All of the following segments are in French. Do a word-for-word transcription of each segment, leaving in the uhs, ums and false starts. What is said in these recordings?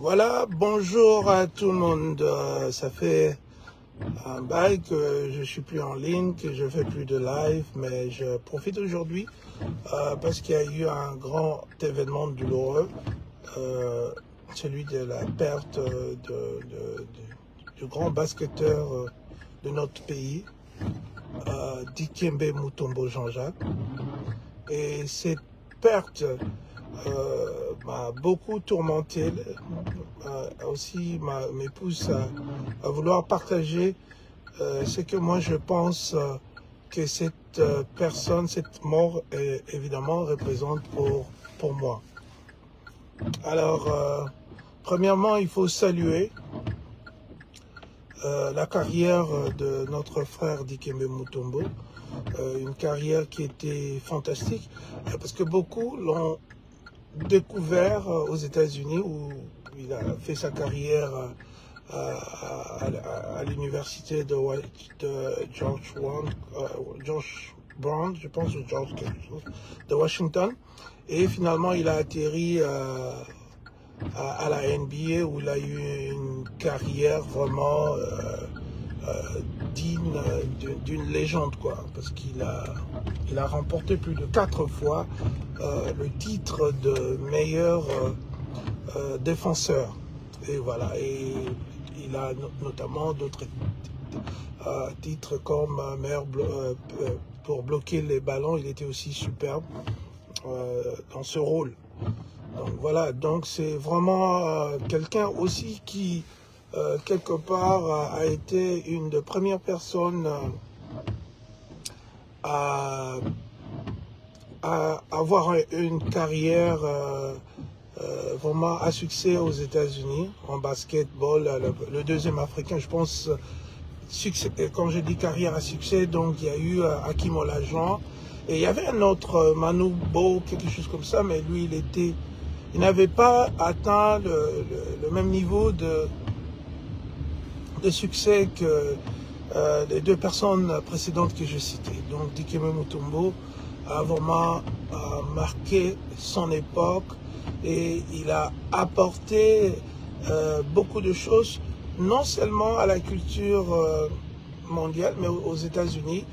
Voilà, bonjour à tout le monde. Euh, ça fait un bail que je suis plus en ligne, que je fais plus de live, mais je profite aujourd'hui euh, parce qu'il y a eu un grand événement douloureux, euh, celui de la perte de, de, de, du grand basketteur de notre pays, euh, Dikembe Mutombo Jean-Jacques. Et cette perte Euh, m'a beaucoup tourmenté, euh, aussi ma, m'épouse à, à vouloir partager euh, ce que moi je pense euh, que cette euh, personne, cette mort est, évidemment représente pour, pour moi. Alors, euh, premièrement, il faut saluer euh, la carrière de notre frère Dikembe Mutombo, euh, une carrière qui était fantastique, parce que beaucoup l'ont découvert aux États-Unis où il a fait sa carrière à, à, à, à l'université de, de George, George Brown, je pense, ou George de Washington. Et finalement, il a atterri à, à, à la N B A où il a eu une carrière vraiment euh, euh, digne d'une légende, quoi, parce qu'il a, il a remporté plus de quatre fois Euh, le titre de meilleur euh, euh, défenseur. Et voilà, et il a no notamment d'autres euh, titres comme euh, meilleur blo euh, pour bloquer les ballons. Il était aussi superbe euh, dans ce rôle. Donc voilà, donc c'est vraiment euh, quelqu'un aussi qui euh, quelque part a été une des premières personnes euh, à à avoir une carrière euh, euh, vraiment à succès aux États-Unis en basketball, le, le deuxième africain, je pense. Succès, quand je dis carrière à succès, donc il y a eu euh, Hakeem Olajuwon, et il y avait un autre, euh, Manu Bo, quelque chose comme ça, mais lui il était, il n'avait pas atteint le, le, le même niveau de, de succès que euh, les deux personnes précédentes que je citais. Donc Dikembe Mutombo a vraiment euh, marqué son époque et il a apporté euh, beaucoup de choses, non seulement à la culture euh, mondiale, mais aux États-Unis,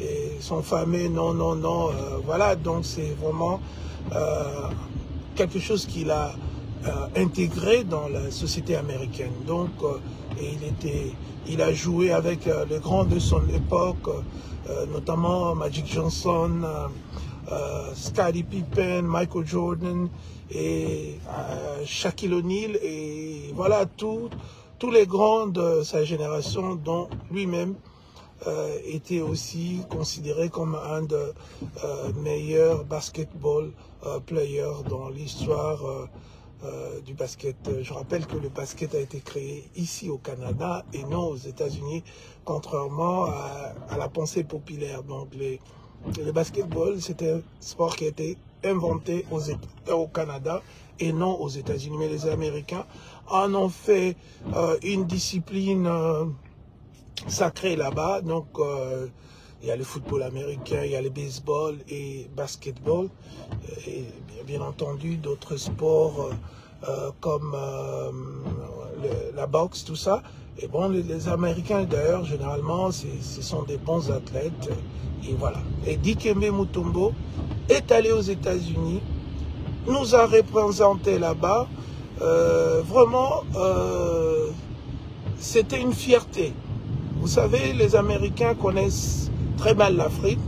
et son fameux non, non, non, euh, voilà, donc c'est vraiment euh, quelque chose qu'il a euh, intégré dans la société américaine. Donc, euh, et il était, il a joué avec euh, les grands de son époque, euh, Euh, notamment Magic Johnson, euh, euh, Scottie Pippen, Michael Jordan et euh, Shaquille O'Neal, et voilà tous tous les grands de sa génération, dont lui-même euh, était aussi considéré comme un des euh, meilleurs basketball euh, players dans l'histoire euh, euh, du basket. Je rappelle que le basket a été créé ici au Canada et non aux États-Unis, contrairement à, à la pensée populaire. Donc, les, le basketball, c'était un sport qui a été inventé aux, au Canada et non aux États-Unis. Mais les Américains en ont fait euh, une discipline euh, sacrée là-bas. Donc, euh, il y a le football américain, il y a le baseball et basketball. Et bien entendu, d'autres sports euh, comme euh, le, la boxe, tout ça. Et bon, les, les Américains, d'ailleurs, généralement, ce sont des bons athlètes. Et voilà. Et Dikembe Mutombo est allé aux États-Unis, nous a représenté là-bas. Euh, vraiment, euh, c'était une fierté. Vous savez, les Américains connaissent très mal l'Afrique.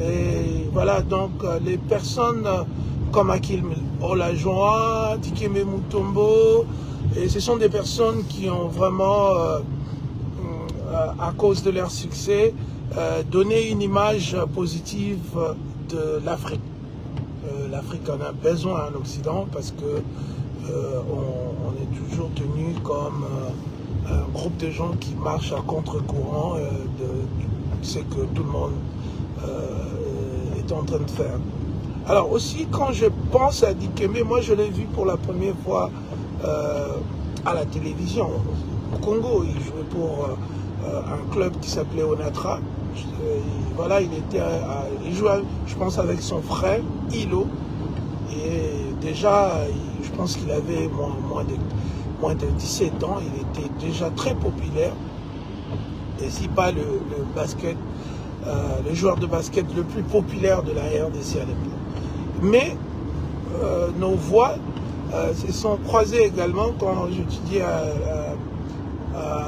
Et voilà, donc, les personnes comme Hakeem Olajuwon, Dikembe Mutombo, et ce sont des personnes qui ont vraiment, euh, à cause de leur succès, euh, donné une image positive de l'Afrique. Euh, L'Afrique en a besoin, hein, l'Occident, parce que euh, on, on est toujours tenu comme euh, un groupe de gens qui marchent à contre-courant euh, de ce que tout le monde euh, est en train de faire. Alors aussi, quand je pense à Dikembe, moi je l'ai vu pour la première fois Euh, à la télévision au Congo. Il jouait pour euh, un club qui s'appelait Onatra. Euh, voilà, il était, à, il jouait, je pense, avec son frère Ilo. Et déjà, il, je pense qu'il avait moins, moins, de, moins de dix-sept ans, il était déjà très populaire. Et si pas le, le basket, euh, le joueur de basket le plus populaire de la R D C à l'époque. Mais euh, nos voix euh, se sont croisées également quand j'étudiais à, à, à,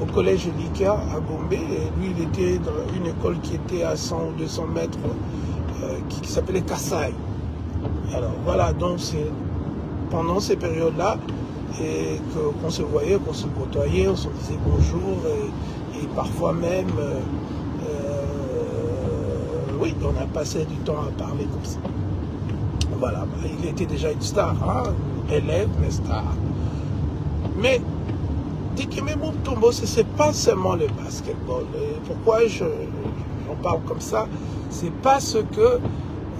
au collège Lika à Bombay. Et lui, il était dans une école qui était à cent ou deux cents mètres, euh, qui, qui s'appelait Kassai. Alors voilà, donc c'est pendant ces périodes-là qu'on qu se voyait, qu'on se côtoyait, on se disait bonjour et, et parfois même, euh, euh, oui, on a passé du temps à parler comme ça. Voilà, il était déjà une star, hein, élève, mais star. Mais Dikembe Mutombo, ce n'est pas seulement le basketball. Et pourquoi j'en je, parle comme ça? C'est parce que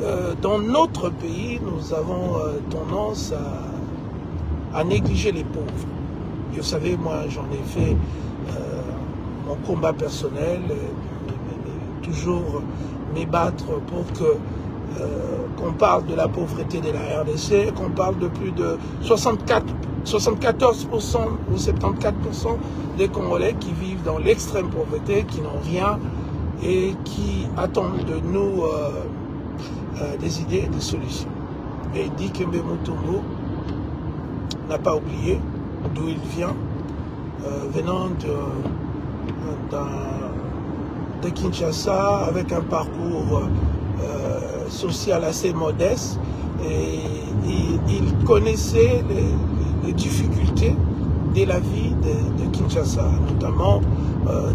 Euh, dans notre pays, nous avons euh, tendance à, à négliger les pauvres. Vous savez, moi, j'en ai fait euh, mon combat personnel, euh, toujours me battre pour que euh, qu'on parle de la pauvreté de la R D C, qu'on parle de plus de soixante-quatre, soixante-quatorze pour cent ou soixante-quatorze pour cent des Congolais qui vivent dans l'extrême pauvreté, qui n'ont rien et qui attendent de nous Euh, Euh, des idées et des solutions. Et Dikembe Mutombo n'a pas oublié d'où il vient, euh, venant de, de, de Kinshasa, avec un parcours euh, social assez modeste, et il, il connaissait les, les difficultés de la vie de, de Kinshasa, notamment euh,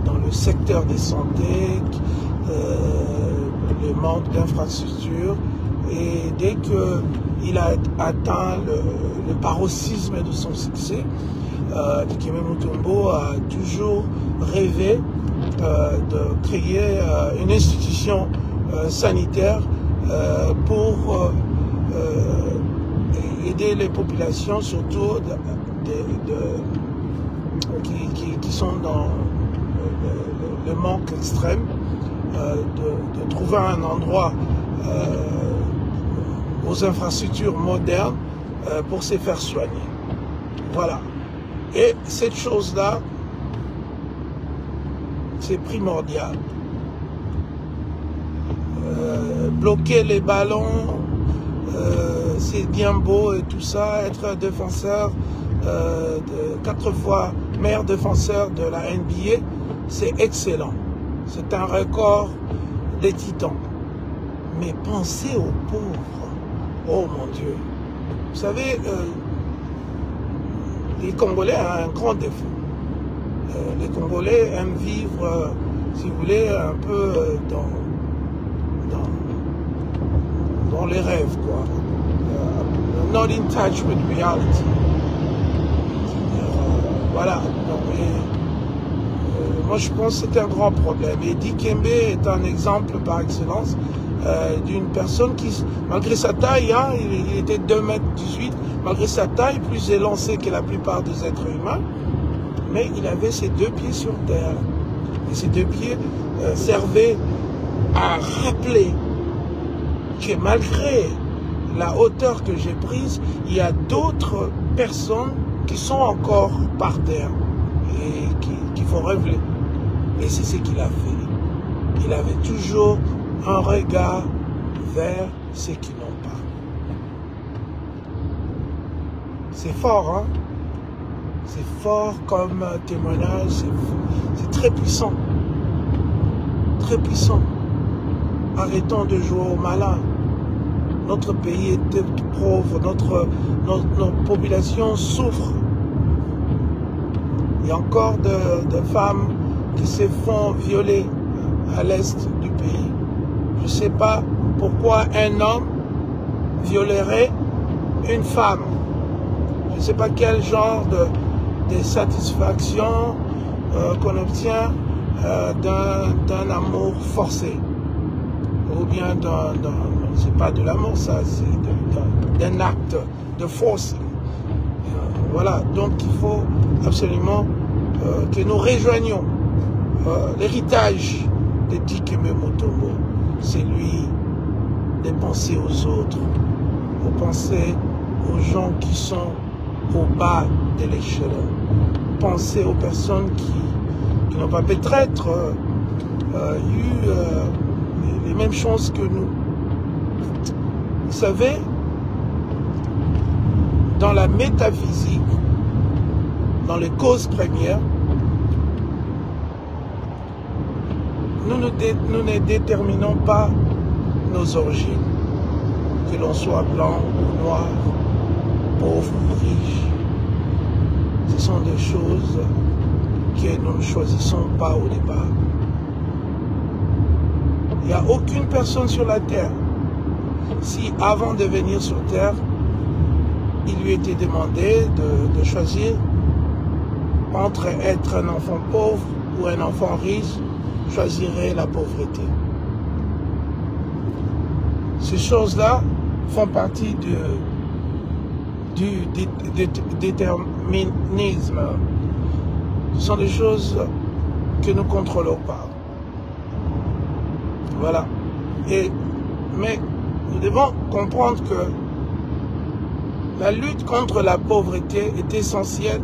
dans le secteur des santé, euh, le manque d'infrastructures, et dès qu'il a atteint le, le paroxysme de son succès, euh, Dikembe Mutombo a toujours rêvé euh, de créer euh, une institution euh, sanitaire euh, pour euh, aider les populations, surtout de, de, de, qui, qui, qui sont dans le, le manque extrême. De, de trouver un endroit euh, aux infrastructures modernes euh, pour se faire soigner. Voilà. Et cette chose-là, c'est primordial. Euh, bloquer les ballons, euh, c'est bien beau et tout ça, être un défenseur, euh, de, quatre fois meilleur défenseur de la N B A, c'est excellent. C'est un record des titans. Mais pensez aux pauvres. Oh mon Dieu. Vous savez, euh, les Congolais ont un grand défaut. Euh, les Congolais aiment vivre, euh, si vous voulez, un peu euh, dans, dans, dans les rêves, quoi. Uh, not in touch with reality. Euh, voilà. Donc, et, moi, je pense que c'est un grand problème. Et Dikembe est un exemple par excellence euh, d'une personne qui, malgré sa taille, hein, il, il était deux mètres dix-huit, malgré sa taille, plus élancé que la plupart des êtres humains, mais il avait ses deux pieds sur terre. Et ses deux pieds euh, servaient à rappeler que malgré la hauteur que j'ai prise, il y a d'autres personnes qui sont encore par terre et qui, qu'il faut rêver. Et c'est ce qu'il a fait. Il avait toujours un regard vers ceux qui n'ont pas. C'est fort, hein? C'est fort comme témoignage, c'est très puissant. Très puissant. Arrêtons de jouer au malin. Notre pays est pauvre, notre, notre, notre population souffre. Il y a encore de, de femmes qui se font violer à l'est du pays. Je ne sais pas pourquoi un homme violerait une femme. Je ne sais pas quel genre de, de satisfaction euh, qu'on obtient euh, d'un amour forcé. Ou bien d'un, c'est pas de l'amour, ça, c'est d'un acte de force. Voilà, donc il faut absolument euh, que nous rejoignions euh, l'héritage de Dikembe Mutombo. C'est lui de penser aux autres, de penser aux gens qui sont au bas de l'échelle. Pensez aux personnes qui, qui n'ont pas peut-être euh, euh, eu euh, les, les mêmes chances que nous. Vous savez, dans la métaphysique, dans les causes premières, nous ne, dé, nous ne déterminons pas nos origines, que l'on soit blanc ou noir, pauvre ou riche. Ce sont des choses que nous ne choisissons pas au départ. Il n'y a aucune personne sur la terre. Si avant de venir sur terre, il lui était demandé de, de choisir entre être un enfant pauvre ou un enfant riche, choisirait la pauvreté. Ces choses-là font partie de, du dé, dé, déterminisme. Ce sont des choses que nous ne contrôlons pas. Voilà. Et, mais nous devons comprendre que la lutte contre la pauvreté est essentielle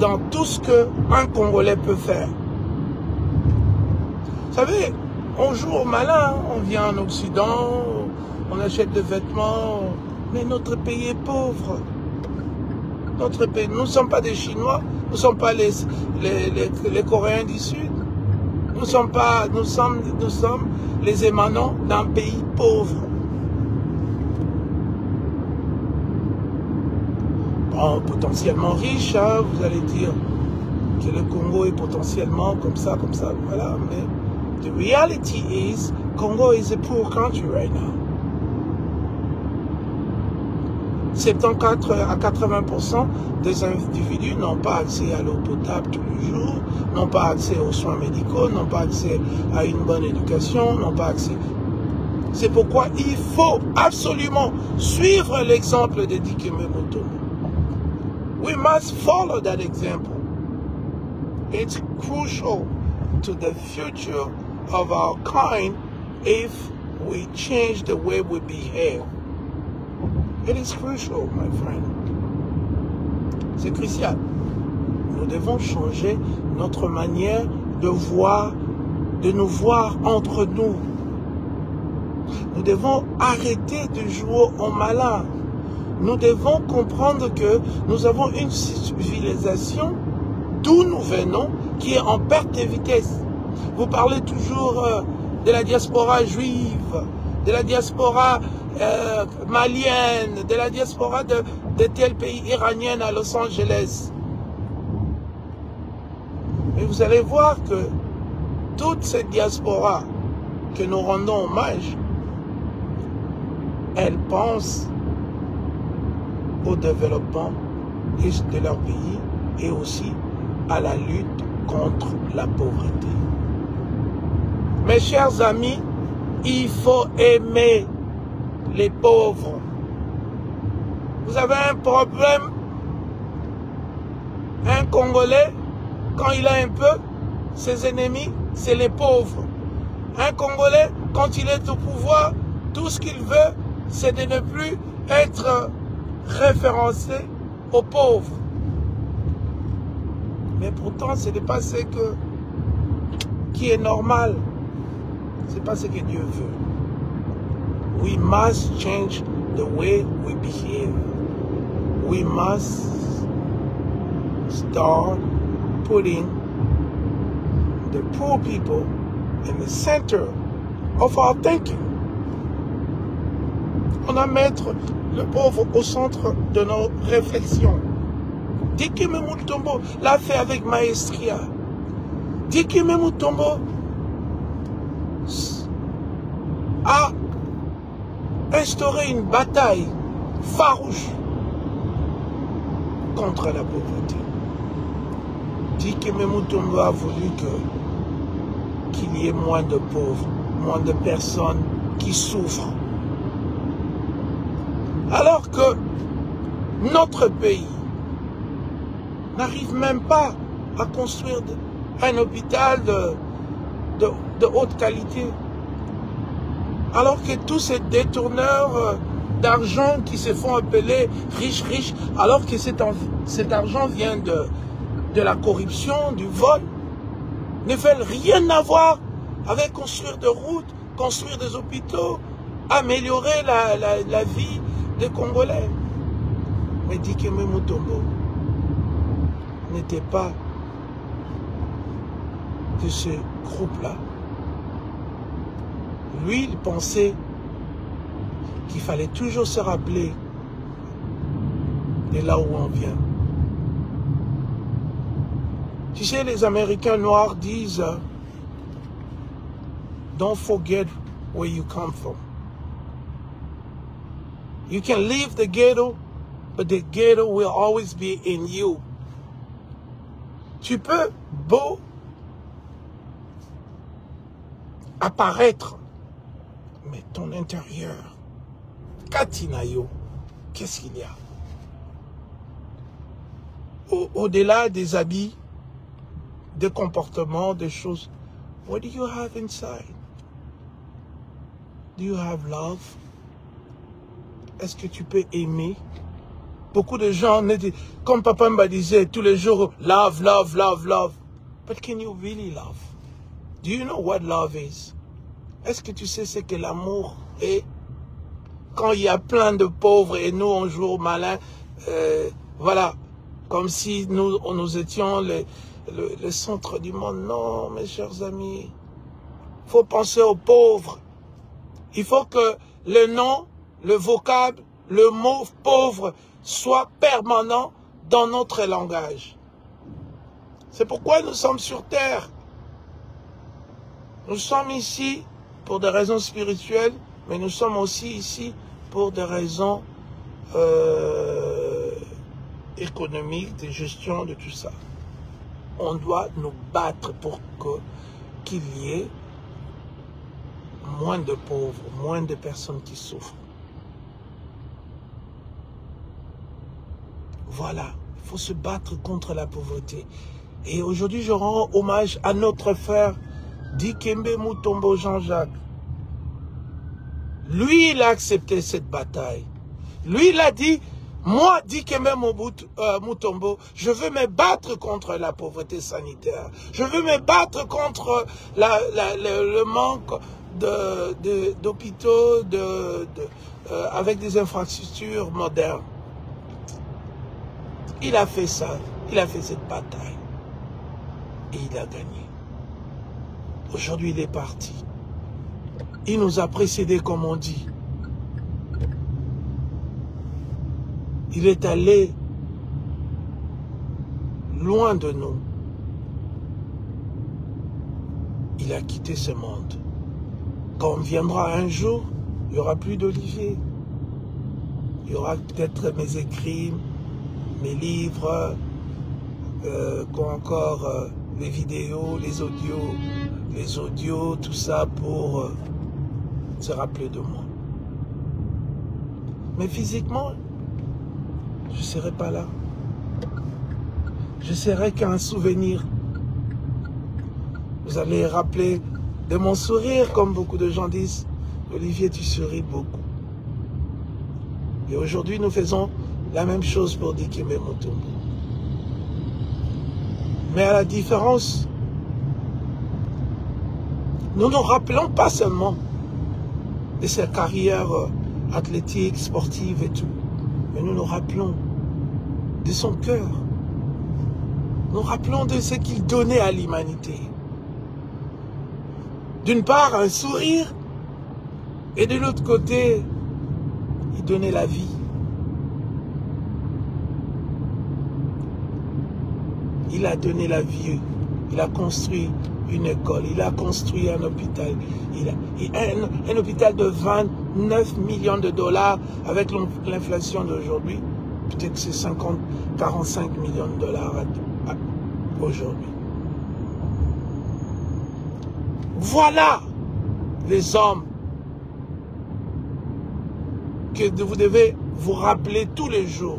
dans tout ce qu'un Congolais peut faire. Vous savez, on joue au malin, on vient en Occident, on achète des vêtements, mais notre pays est pauvre. Notre pays, nous ne sommes pas des Chinois, nous ne sommes pas les, les, les, les Coréens du Sud, nous ne sommes pas, nous sommes, nous sommes les émanants d'un pays pauvre. Bon, potentiellement riche, hein, vous allez dire que le Congo est potentiellement comme ça, comme ça, voilà, mais the reality is, Congo is a poor country right now. soixante-quatorze à quatre-vingts pour cent des individus n'ont pas accès à l'eau potable tous les jours, n'ont pas accès aux soins médicaux, n'ont pas accès à une bonne éducation, n'ont pas accès... C'est pourquoi il faut absolument suivre l'exemple de Dikembe Mutombo. We must follow that example. It's crucial to the future of our kind if we change the way we behave. It is crucial, my friend. C'est crucial. Nous devons changer notre manière de voir, de nous voir entre nous. Nous devons arrêter de jouer au malin. Nous devons comprendre que nous avons une civilisation d'où nous venons qui est en perte de vitesse. Vous parlez toujours euh, de la diaspora juive, de la diaspora euh, malienne, de la diaspora de, de tel pays iranien à Los Angeles. Mais vous allez voir que toute cette diaspora que nous rendons hommage, elle pense au développement de leur pays et aussi à la lutte contre la pauvreté. Mes chers amis, il faut aimer les pauvres. Vous avez un problème, un Congolais, quand il a un peu, ses ennemis, c'est les pauvres. Un Congolais, quand il est au pouvoir, tout ce qu'il veut, c'est de ne plus être référencé aux pauvres. Mais pourtant, ce n'est pas ce que, qui est normal. Ce n'est pas ce que Dieu veut. We must change the way we behave. We must start putting the poor people in the center of our thinking. On a mettre le pauvre au centre de nos réflexions. Dikembe Mutombo l'a fait avec maestria. Dikembe Mutombo a instauré une bataille farouche contre la pauvreté. Dikembe Mutombo a voulu que qu'il y ait moins de pauvres, moins de personnes qui souffrent. Alors que notre pays n'arrive même pas à construire un hôpital de, de, de haute qualité. Alors que tous ces détourneurs d'argent qui se font appeler riches, riches, alors que cet, cet argent vient de, de la corruption, du vol, ne veulent rien avoir avec construire des routes, construire des hôpitaux, améliorer la, la, la vie des Congolais. Mais Dikembe Mutombo n'était pas de ce groupe-là. Lui, il pensait qu'il fallait toujours se rappeler de là où on vient. Tu sais, les Américains noirs disent « Don't forget where you come from. You can leave the ghetto, but the ghetto will always be in you. » Tu peux beau apparaître, mais ton intérieur, Katinayo, qu'est-ce qu'il y a? Au-delà des habits, des comportements, des choses, what do you have inside? Do you have love? Est-ce que tu peux aimer? Beaucoup de gens, comme Papa Mba disait tous les jours, love, love, love, love. But can you really love? Do you know what love is? Est-ce que tu sais ce que l'amour est? Quand il y a plein de pauvres et nous, on joue au malin, euh, voilà, comme si nous, nous étions le, le, le centre du monde. Non, mes chers amis, il faut penser aux pauvres. Il faut que le nom, le vocable, le mot pauvre soit permanent dans notre langage. C'est pourquoi nous sommes sur terre. Nous sommes ici pour des raisons spirituelles, mais nous sommes aussi ici pour des raisons euh, économiques, de gestion, de tout ça. On doit nous battre pour que qu'il y ait moins de pauvres, moins de personnes qui souffrent. Voilà, il faut se battre contre la pauvreté. Et aujourd'hui, je rends hommage à notre frère Dikembe Mutombo Jean-Jacques. Lui, il a accepté cette bataille. Lui, il a dit, moi, Dikembe Mutombo, je veux me battre contre la pauvreté sanitaire. Je veux me battre contre la, la, le, le manque d'hôpitaux de, de, de, de, euh, avec des infrastructures modernes. Il a fait ça. Il a fait cette bataille. Et il a gagné. Aujourd'hui, il est parti. Il nous a précédés, comme on dit. Il est allé loin de nous. Il a quitté ce monde. Quand on viendra un jour, il n'y aura plus d'olivier. Il y aura peut-être mes écrits, mes livres, euh, quoi encore, euh, les vidéos, les audios. Les audios, tout ça pour euh, se rappeler de moi. Mais physiquement, je ne serai pas là. Je ne serai qu'un souvenir. Vous allez rappeler de mon sourire, comme beaucoup de gens disent, « Olivier, tu souris beaucoup. » Et aujourd'hui, nous faisons la même chose pour Dikembe Mutombo. Mais à la différence, nous nous rappelons pas seulement de sa carrière athlétique, sportive et tout, mais nous nous rappelons de son cœur. Nous rappelons de ce qu'il donnait à l'humanité. D'une part, un sourire, et de l'autre côté, il donnait la vie. Il a donné la vie, il a construit une école, il a construit un hôpital, il a, il a un, un hôpital de vingt-neuf millions de dollars avec l'inflation d'aujourd'hui, peut-être que c'est cinquante, quarante-cinq millions de dollars aujourd'hui. Voilà les hommes que vous devez vous rappeler tous les jours.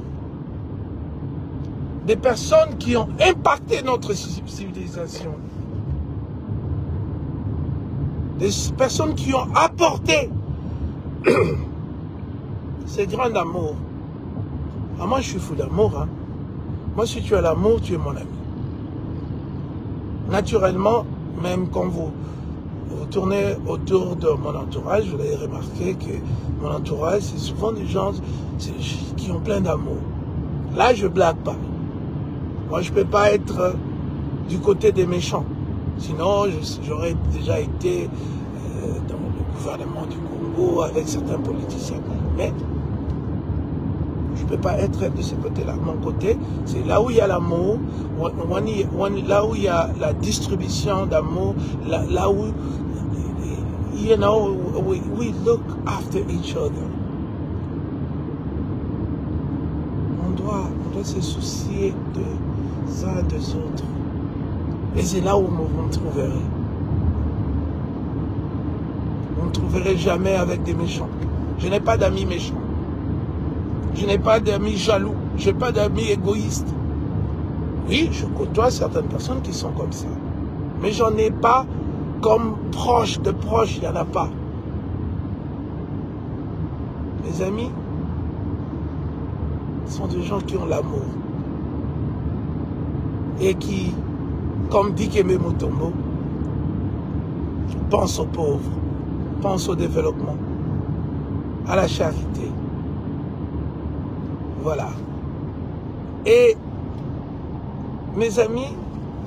Des personnes qui ont impacté notre civilisation. Des personnes qui ont apporté c'est grand d'amour. Ah, moi, je suis fou d'amour. Hein. Moi, si tu as l'amour, tu es mon ami. Naturellement, même quand vous, vous tournez autour de mon entourage, vous avez remarqué que mon entourage, c'est souvent des gens qui ont plein d'amour. Là, je ne blague pas. Moi, je ne peux pas être du côté des méchants. Sinon, j'aurais déjà été euh, dans le gouvernement du Congo avec certains politiciens. Mais je ne peux pas être de ce côté-là. Mon côté, c'est là où il y a l'amour, là où il y a la distribution d'amour, là, là où, you know, we, we look after each other. On doit, on doit se soucier des uns des autres. Et c'est là où vous me trouverez. Vous ne me trouverez jamais avec des méchants. Je n'ai pas d'amis méchants. Je n'ai pas d'amis jaloux. Je n'ai pas d'amis égoïstes. Oui, je côtoie certaines personnes qui sont comme ça. Mais j'en ai pas comme proche de proche, il n'y en a pas. Mes amis sont des gens qui ont l'amour. Et qui, comme dit Dikembe Mutombo, pense aux pauvres, pense au développement, à la charité. Voilà. Et mes amis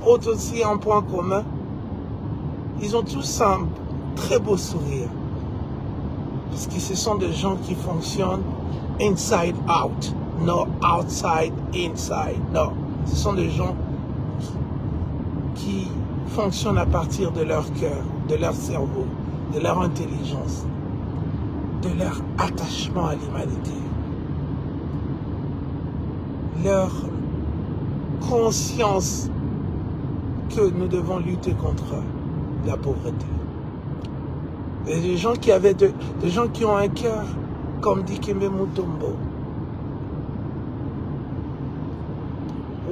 ont aussi un point commun. Ils ont tous un très beau sourire. Parce que ce sont des gens qui fonctionnent inside out. Non outside, inside. Non. Ce sont des gens qui fonctionnent à partir de leur cœur, de leur cerveau, de leur intelligence, de leur attachement à l'humanité, leur conscience que nous devons lutter contre la pauvreté. Et les gens qui avaient de, des gens qui ont un cœur, comme dit Dikembe Mutombo.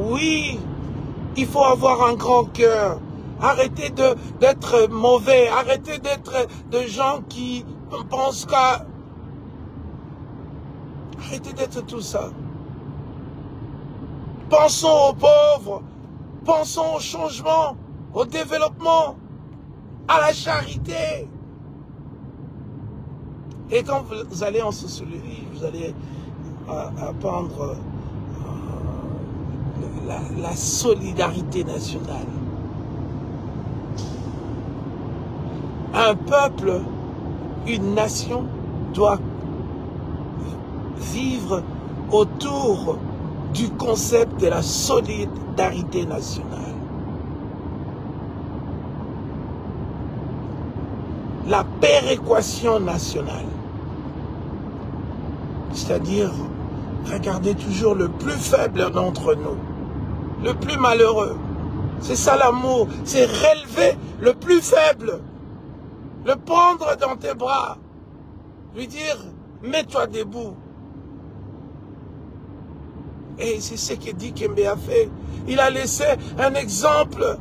Oui, il faut avoir un grand cœur. Arrêtez d'être mauvais. Arrêtez d'être des gens qui pensent qu'à... Arrêtez d'être tout ça. Pensons aux pauvres. Pensons au changement, au développement, à la charité. Et quand vous allez en sociologie, vous allez apprendre La, la solidarité nationale. Un peuple, une nation doit vivre autour du concept de la solidarité nationale. La péréquation nationale. C'est-à-dire, regardez toujours le plus faible d'entre nous. Le plus malheureux. C'est ça l'amour. C'est relever le plus faible. Le prendre dans tes bras. Lui dire, mets-toi debout. Et c'est ce que Dikembe a fait. Il a laissé un exemple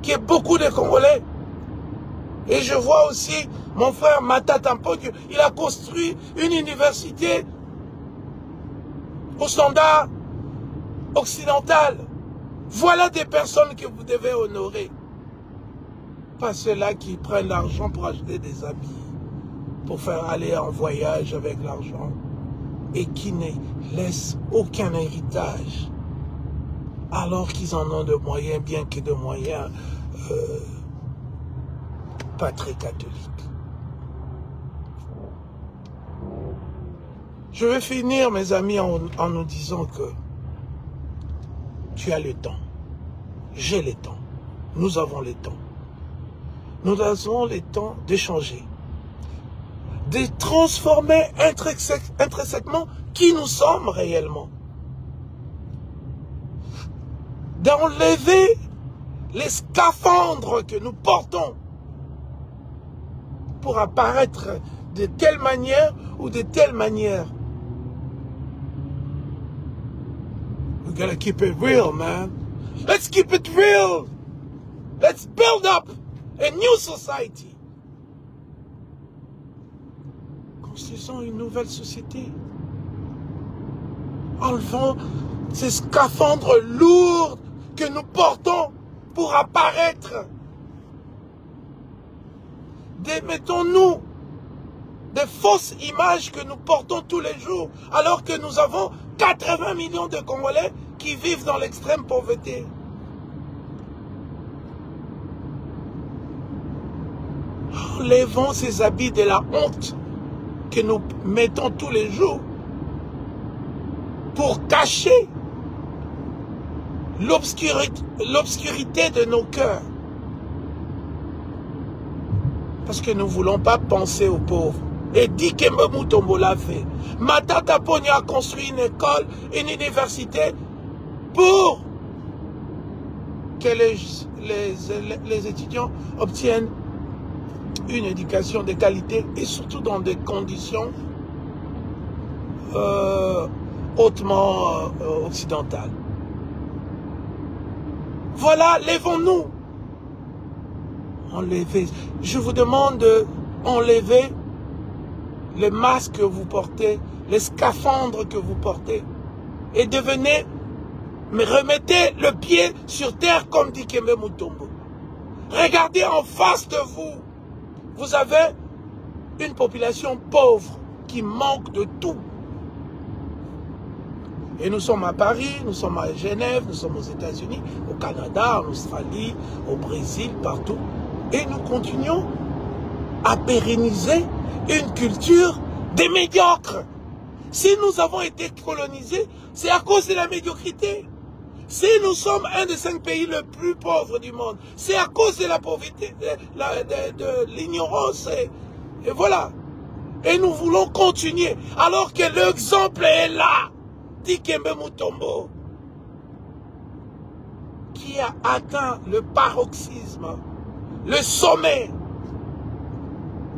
qui est beaucoup de Congolais. Et je vois aussi mon frère Matata Mpodi, il a construit une université au standard occidentale. Voilà des personnes que vous devez honorer. Pas ceux-là qui prennent l'argent pour acheter des habits, pour faire aller en voyage avec l'argent et qui ne laissent aucun héritage alors qu'ils en ont de moyens, bien que de moyens euh, pas très catholiques. Je vais finir, mes amis, en, en nous disant que tu as le temps. J'ai le temps. Nous avons le temps. Nous avons le temps d'échanger. De transformer intrinsèquement qui nous sommes réellement. D'enlever les scaphandres que nous portons pour apparaître de telle manière ou de telle manière. We gotta keep it real, man. Let's keep it real. Let's build up a new society. bâtissons une nouvelle société. Enlevons ces scaphandres lourds que nous portons pour apparaître. Démettons-nous des fausses images que nous portons tous les jours, alors que nous avons quatre-vingts millions de Congolais qui vivent dans l'extrême pauvreté. Enlevons ces habits de la honte que nous mettons tous les jours pour cacher l'obscurité de nos cœurs. Parce que nous ne voulons pas penser aux pauvres. Et Dikembe Mutombo l'a fait. Matata Mpodi a construit une école, une université pour que les, les, les étudiants obtiennent une éducation de qualité et surtout dans des conditions euh, hautement euh, occidentales. Voilà, lèvons-nous. Enlevez. Je vous demande d'enlever les masques que vous portez, les scaphandres que vous portez et devenez, mais remettez le pied sur terre comme dit Dikembe Mutombo. Regardez en face de vous. Vous avez une population pauvre qui manque de tout. Et nous sommes à Paris, nous sommes à Genève, nous sommes aux États-Unis, au Canada, en Australie, au Brésil, partout. Et nous continuons à pérenniser une culture des médiocres. Si nous avons été colonisés, c'est à cause de la médiocrité. Si nous sommes un des cinq pays les plus pauvres du monde, c'est à cause de la pauvreté, de l'ignorance. Et, et voilà. Et nous voulons continuer. Alors que l'exemple est là. Dikembe Mutombo, qui a atteint le paroxysme, le sommet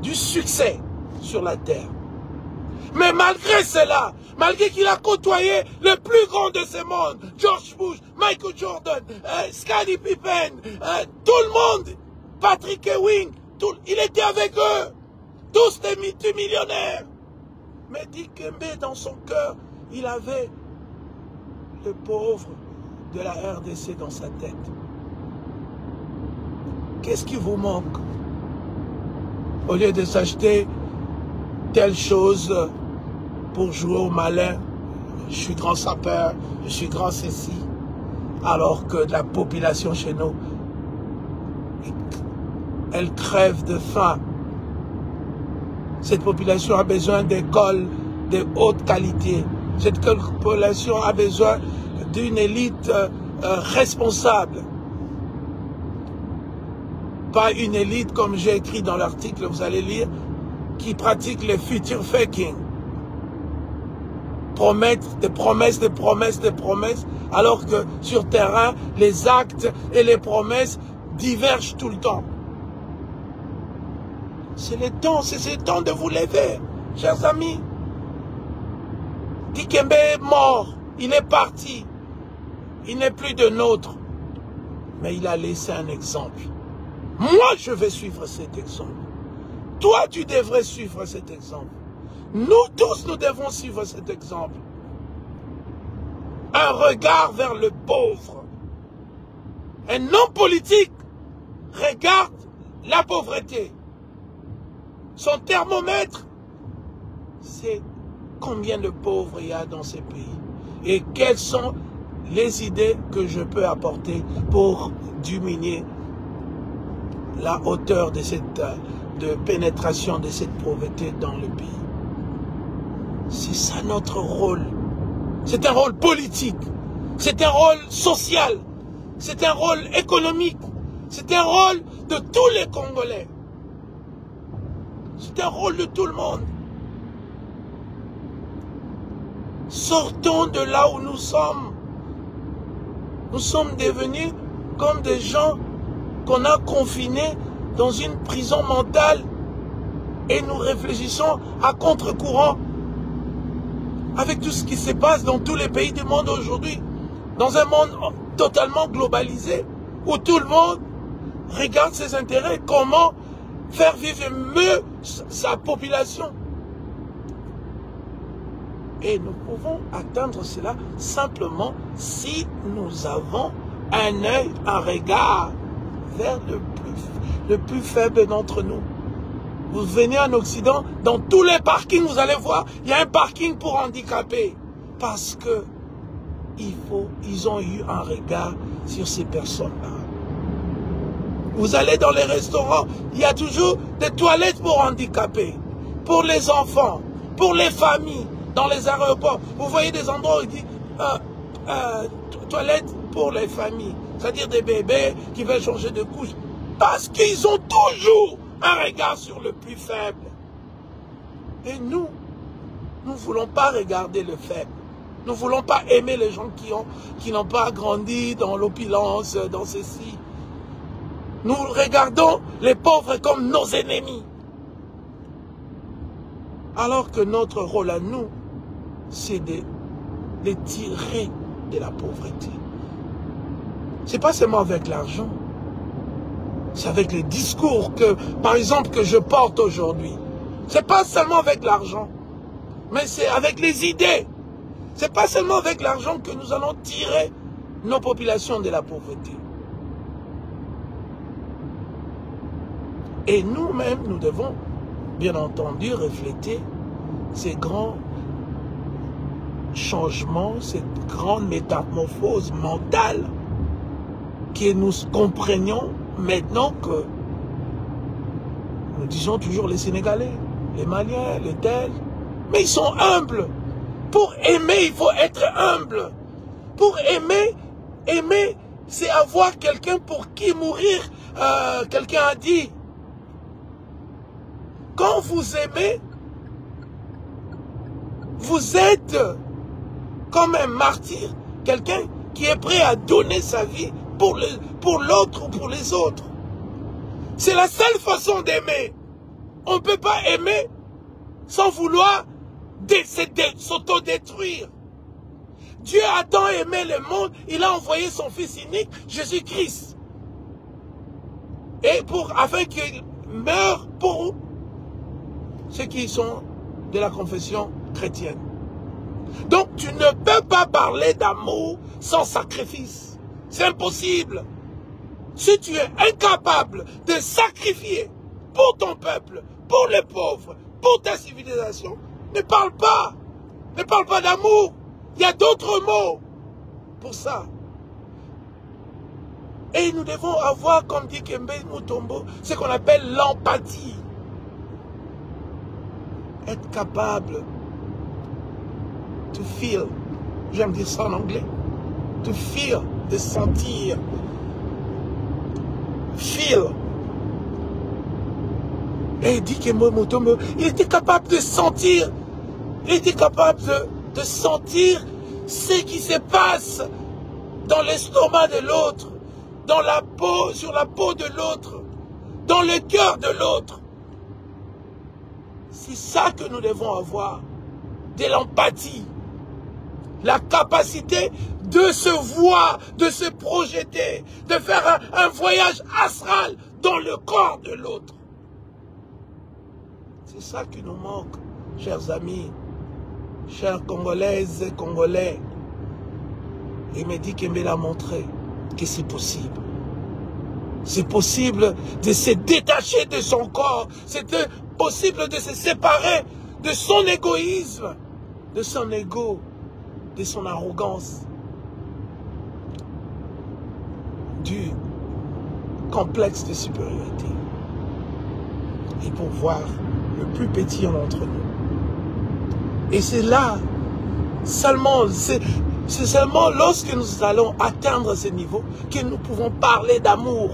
du succès sur la terre. Mais malgré cela, malgré qu'il a côtoyé le plus grand de ce monde, George Bush, Michael Jordan, euh, Scottie Pippen, euh, tout le monde, Patrick Ewing, tout, il était avec eux, tous des multimillionnaires. Mais Dikembe, dans son cœur, il avait le pauvre de la R D C dans sa tête. Qu'est-ce qui vous manque? Au lieu de s'acheter telle chose pour jouer au malin, je suis grand sapeur, je suis grand ceci, alors que la population chez nous, elle crève de faim. Cette population a besoin d'écoles de haute qualité. Cette population a besoin d'une élite euh, responsable. Pas une élite, comme j'ai écrit dans l'article, vous allez lire, qui pratique le future faking. Promettre des promesses, des promesses, des promesses, alors que sur terrain, les actes et les promesses divergent tout le temps. C'est le temps, c'est le temps de vous lever, chers amis. Dikembe est mort, il est parti, il n'est plus de nôtre, mais il a laissé un exemple. Moi, je vais suivre cet exemple. Toi, tu devrais suivre cet exemple. Nous tous, nous devons suivre cet exemple. Un regard vers le pauvre. Un homme politique regarde la pauvreté. Son thermomètre, c'est combien de pauvres il y a dans ces pays et quelles sont les idées que je peux apporter pour diminuer la hauteur de cette de pénétration de cette pauvreté dans le pays. C'est ça notre rôle. C'est un rôle politique, c'est un rôle social, c'est un rôle économique, c'est un rôle de tous les Congolais. C'est un rôle de tout le monde. Sortons de là où nous sommes. Nous sommes devenus comme des gens qu'on a confinés dans une prison mentale et nous réfléchissons à contre-courant avec tout ce qui se passe dans tous les pays du monde aujourd'hui, dans un monde totalement globalisé où tout le monde regarde ses intérêts, comment faire vivre mieux sa population. Et nous pouvons atteindre cela simplement si nous avons un œil, un regard vers le plus, le plus faible d'entre nous. Vous venez en Occident, dans tous les parkings, vous allez voir, il y a un parking pour handicapés. Parce que il faut, ils ont eu un regard sur ces personnes-là. Vous allez dans les restaurants, il y a toujours des toilettes pour handicapés, pour les enfants, pour les familles, dans les aéroports. Vous voyez des endroits où ils disent euh, euh, toilettes pour les familles, c'est-à-dire des bébés qui veulent changer de couche. Parce qu'ils ont toujours un regard sur le plus faible. Et nous, nous ne voulons pas regarder le faible. Nous ne voulons pas aimer les gens qui ont, qui n'ont pas grandi dans l'opulence, dans ceci. Nous regardons les pauvres comme nos ennemis. Alors que notre rôle à nous, c'est de les tirer de la pauvreté. C'est pas seulement avec l'argent. C'est avec les discours que, par exemple, que je porte aujourd'hui. C'est pas seulement avec l'argent, mais c'est avec les idées. C'est pas seulement avec l'argent que nous allons tirer nos populations de la pauvreté. Et nous-mêmes, nous devons, bien entendu, refléter ces grands changements, cette grande métamorphose mentale que nous comprenions maintenant que nous disons toujours les Sénégalais, les Maliens, les tels, mais ils sont humbles. Pour aimer, il faut être humble. Pour aimer, aimer, c'est avoir quelqu'un pour qui mourir. Euh, quelqu'un a dit, quand vous aimez, vous êtes comme un martyr, quelqu'un qui est prêt à donner sa vie pour le, pour l'autre ou pour les autres. C'est la seule façon d'aimer. On ne peut pas aimer sans vouloir s'autodétruire. Dieu a tant aimé le monde, il a envoyé son Fils unique, Jésus-Christ. Et pour, afin qu'il meure pour ceux qui sont de la confession chrétienne. Donc tu ne peux pas parler d'amour sans sacrifice. C'est impossible. Si tu es incapable de sacrifier pour ton peuple, pour les pauvres, pour ta civilisation, ne parle pas. Ne parle pas d'amour. Il y a d'autres mots pour ça. Et nous devons avoir, comme dit Dikembe Mutombo, ce qu'on appelle l'empathie. Être capable to feel, j'aime dire ça en anglais, to feel, de sentir, feel. Et il dit que Mutombo, il était capable de sentir, il était capable de, de sentir ce qui se passe dans l'estomac de l'autre, dans la peau, sur la peau de l'autre, dans le cœur de l'autre. C'est ça que nous devons avoir, de l'empathie, la capacité de se voir, de se projeter, de faire un, un voyage astral dans le corps de l'autre. C'est ça qui nous manque, chers amis, chers Congolaises et Congolais. Il me dit qu'il me l'a montré, que c'est possible. C'est possible de se détacher de son corps, c'est possible de se séparer de son égoïsme, de son ego, de son arrogance, du complexe de supériorité. Et pour voir le plus petit d'entre nous. Et c'est là, seulement, c'est seulement lorsque nous allons atteindre ce niveau que nous pouvons parler d'amour.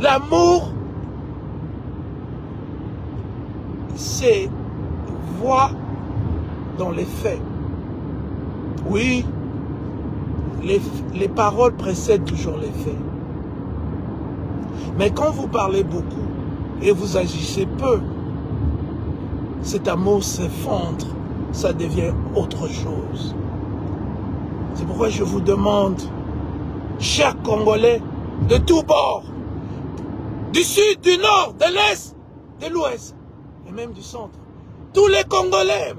L'amour, c'est voir dans les faits. Oui, les, les paroles précèdent toujours les faits. Mais quand vous parlez beaucoup et vous agissez peu, cet amour s'effondre, ça devient autre chose. C'est pourquoi je vous demande, chers Congolais, de tous bords, du sud, du nord, de l'est, de l'ouest, et même du centre, tous les Congolais,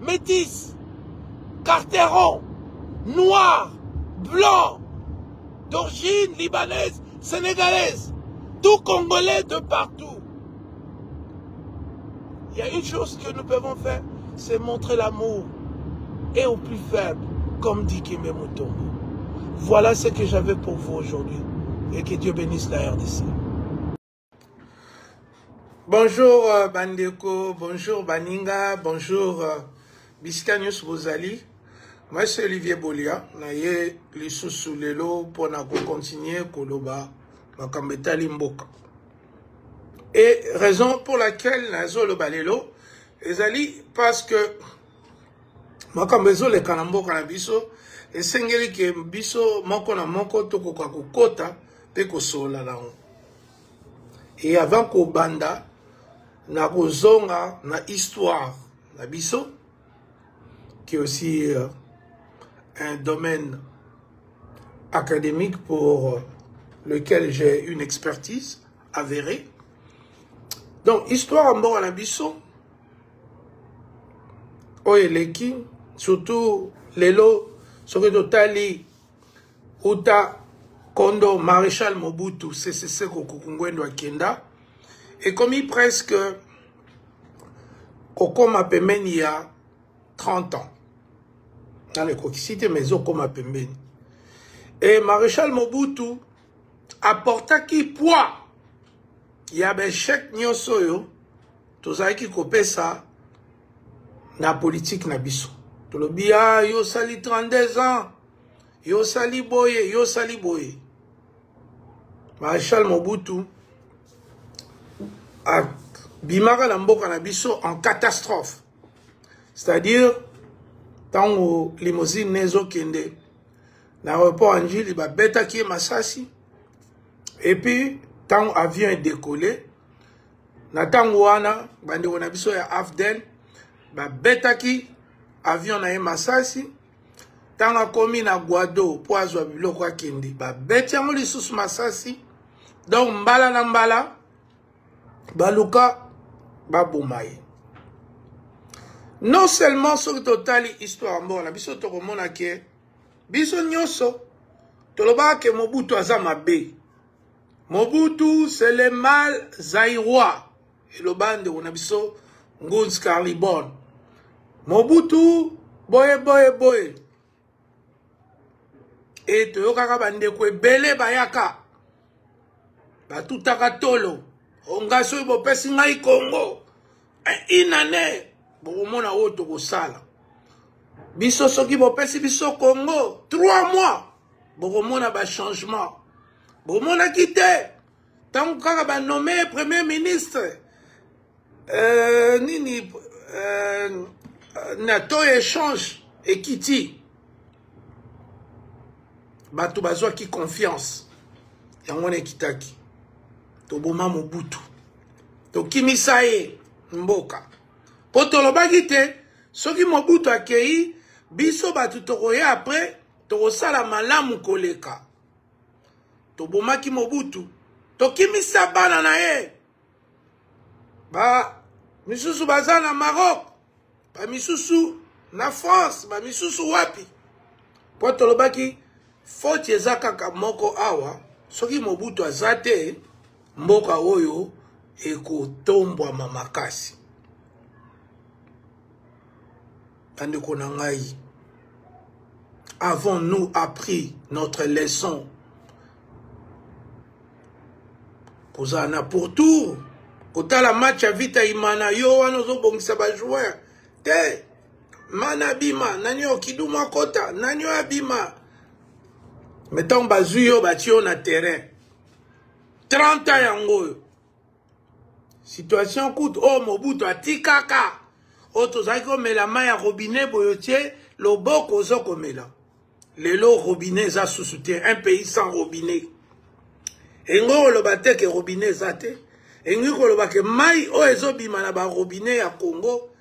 métis, cartérons, noirs, blancs, d'origine libanaise, sénégalaise, tout Congolais de partout. Il y a une chose que nous pouvons faire, c'est montrer l'amour et aux plus faibles, comme dit Dikembe Mutombo. Voilà ce que j'avais pour vous aujourd'hui. Et que Dieu bénisse la R D C. Bonjour euh, Bandeko, bonjour Baninga, bonjour euh, Biscanius Bozali. Moi c'est Olivier Bolia. Naye les sous-soulelo pour na continuer koloba makambeta limboka. Et raison pour laquelle nazo le balelo ezali parce que makambezo le kanamboka na biso et sengeli ke biso moko na moko toko kwa kokota pe kosola la on. Et avant qu'au banda, na kozonga na histoire, na biso, qui est aussi euh, un domaine académique pour euh, lequel j'ai une expertise avérée. Donc, histoire en bon à la biso, oeleki, surtout lelo, soredotali, uta, Kondo, maréchal Mobutu Sese Seko Kokungwendo Akenda, et commis presque Kokoma Pemeni il y a trente ans. Dans les coquicités, mais Okoma Pemeni. Et maréchal Mobutu apporta qui poids. Il y avait chèque Nyosoyo, Tozaki Kopesa, na politique Nabiso. Tolobia, yo sali trente-deux ans. Yo sali boye, yo sali boye. Maréchal Mobutu a bimara lamboka na biso en catastrophe. C'est-à-dire, tango limousine nezo kende, l'aéroport Angile, il va bêta qui est massasi. Et puis, tango avion est décollé, na tango wana, bande wana biso ya Afden, ba bêta qui avion na est massasi. Tant la commune à Guado, pour avoir vu le roi Kendi, bêtiamo les sous massassi, donc mbala nambala, baluka, baboumaye. Non seulement sur le total histoire en bon, la biso toro monake, biso nyoso, toloba ke Mobutu azama bé. Mobutu, c'est le mal zaïrois, et le bande on a biso, Nguns Carlibon. Mobutu, boye, boye, boye. Et tu as bandekwe bele bayaka. Batuta katolo. Ongaso ibo pesi ngai Congo. Inane. Boumona oto ko sala. Biso soki bo pesi biso Congo. Trois mois. Boumona ba changement. Boumona kite. Tant kaka ba nommé premier ministre. Euh, nini. Euh, Nato échange et kiti. Bato bazwa qui confiance. Yangone kitaki. Toboma Mobutu. To kimisae mboka. Potoloba gite. Soki Mobutu akei. Biso batu toroye après. Toro sala malamu koleka. Toboma ki Mobutu. To kimisa bana na ye. Ba. Misusu baza na Maroc. Ba misusu na France. Ba misusu wapi. Potoloba ki. Foti ezakaka moko awa, soki Mobutu azate, mboka oyo, eko tombwa mamakasi. Tandeko nangai, avons-nous appris notre leçon? Kozana pour tout, kota la match avita imana yo, wanozo bongisa ba joueur. Te, mana bima, nanyo kiduma kota, nanyo abima. Mettons bazuyo batio na terrain. trente ans yango. Situation coûte oh Mobutu atikaka. Oto zako mela maya robinet boyotier loboko zoko mela. Lelo robinet za soutien un pays sans robinet. Engo lo bate ke robinet zate. Engo lo bake mai o ezobima na ba robinet ya Congo.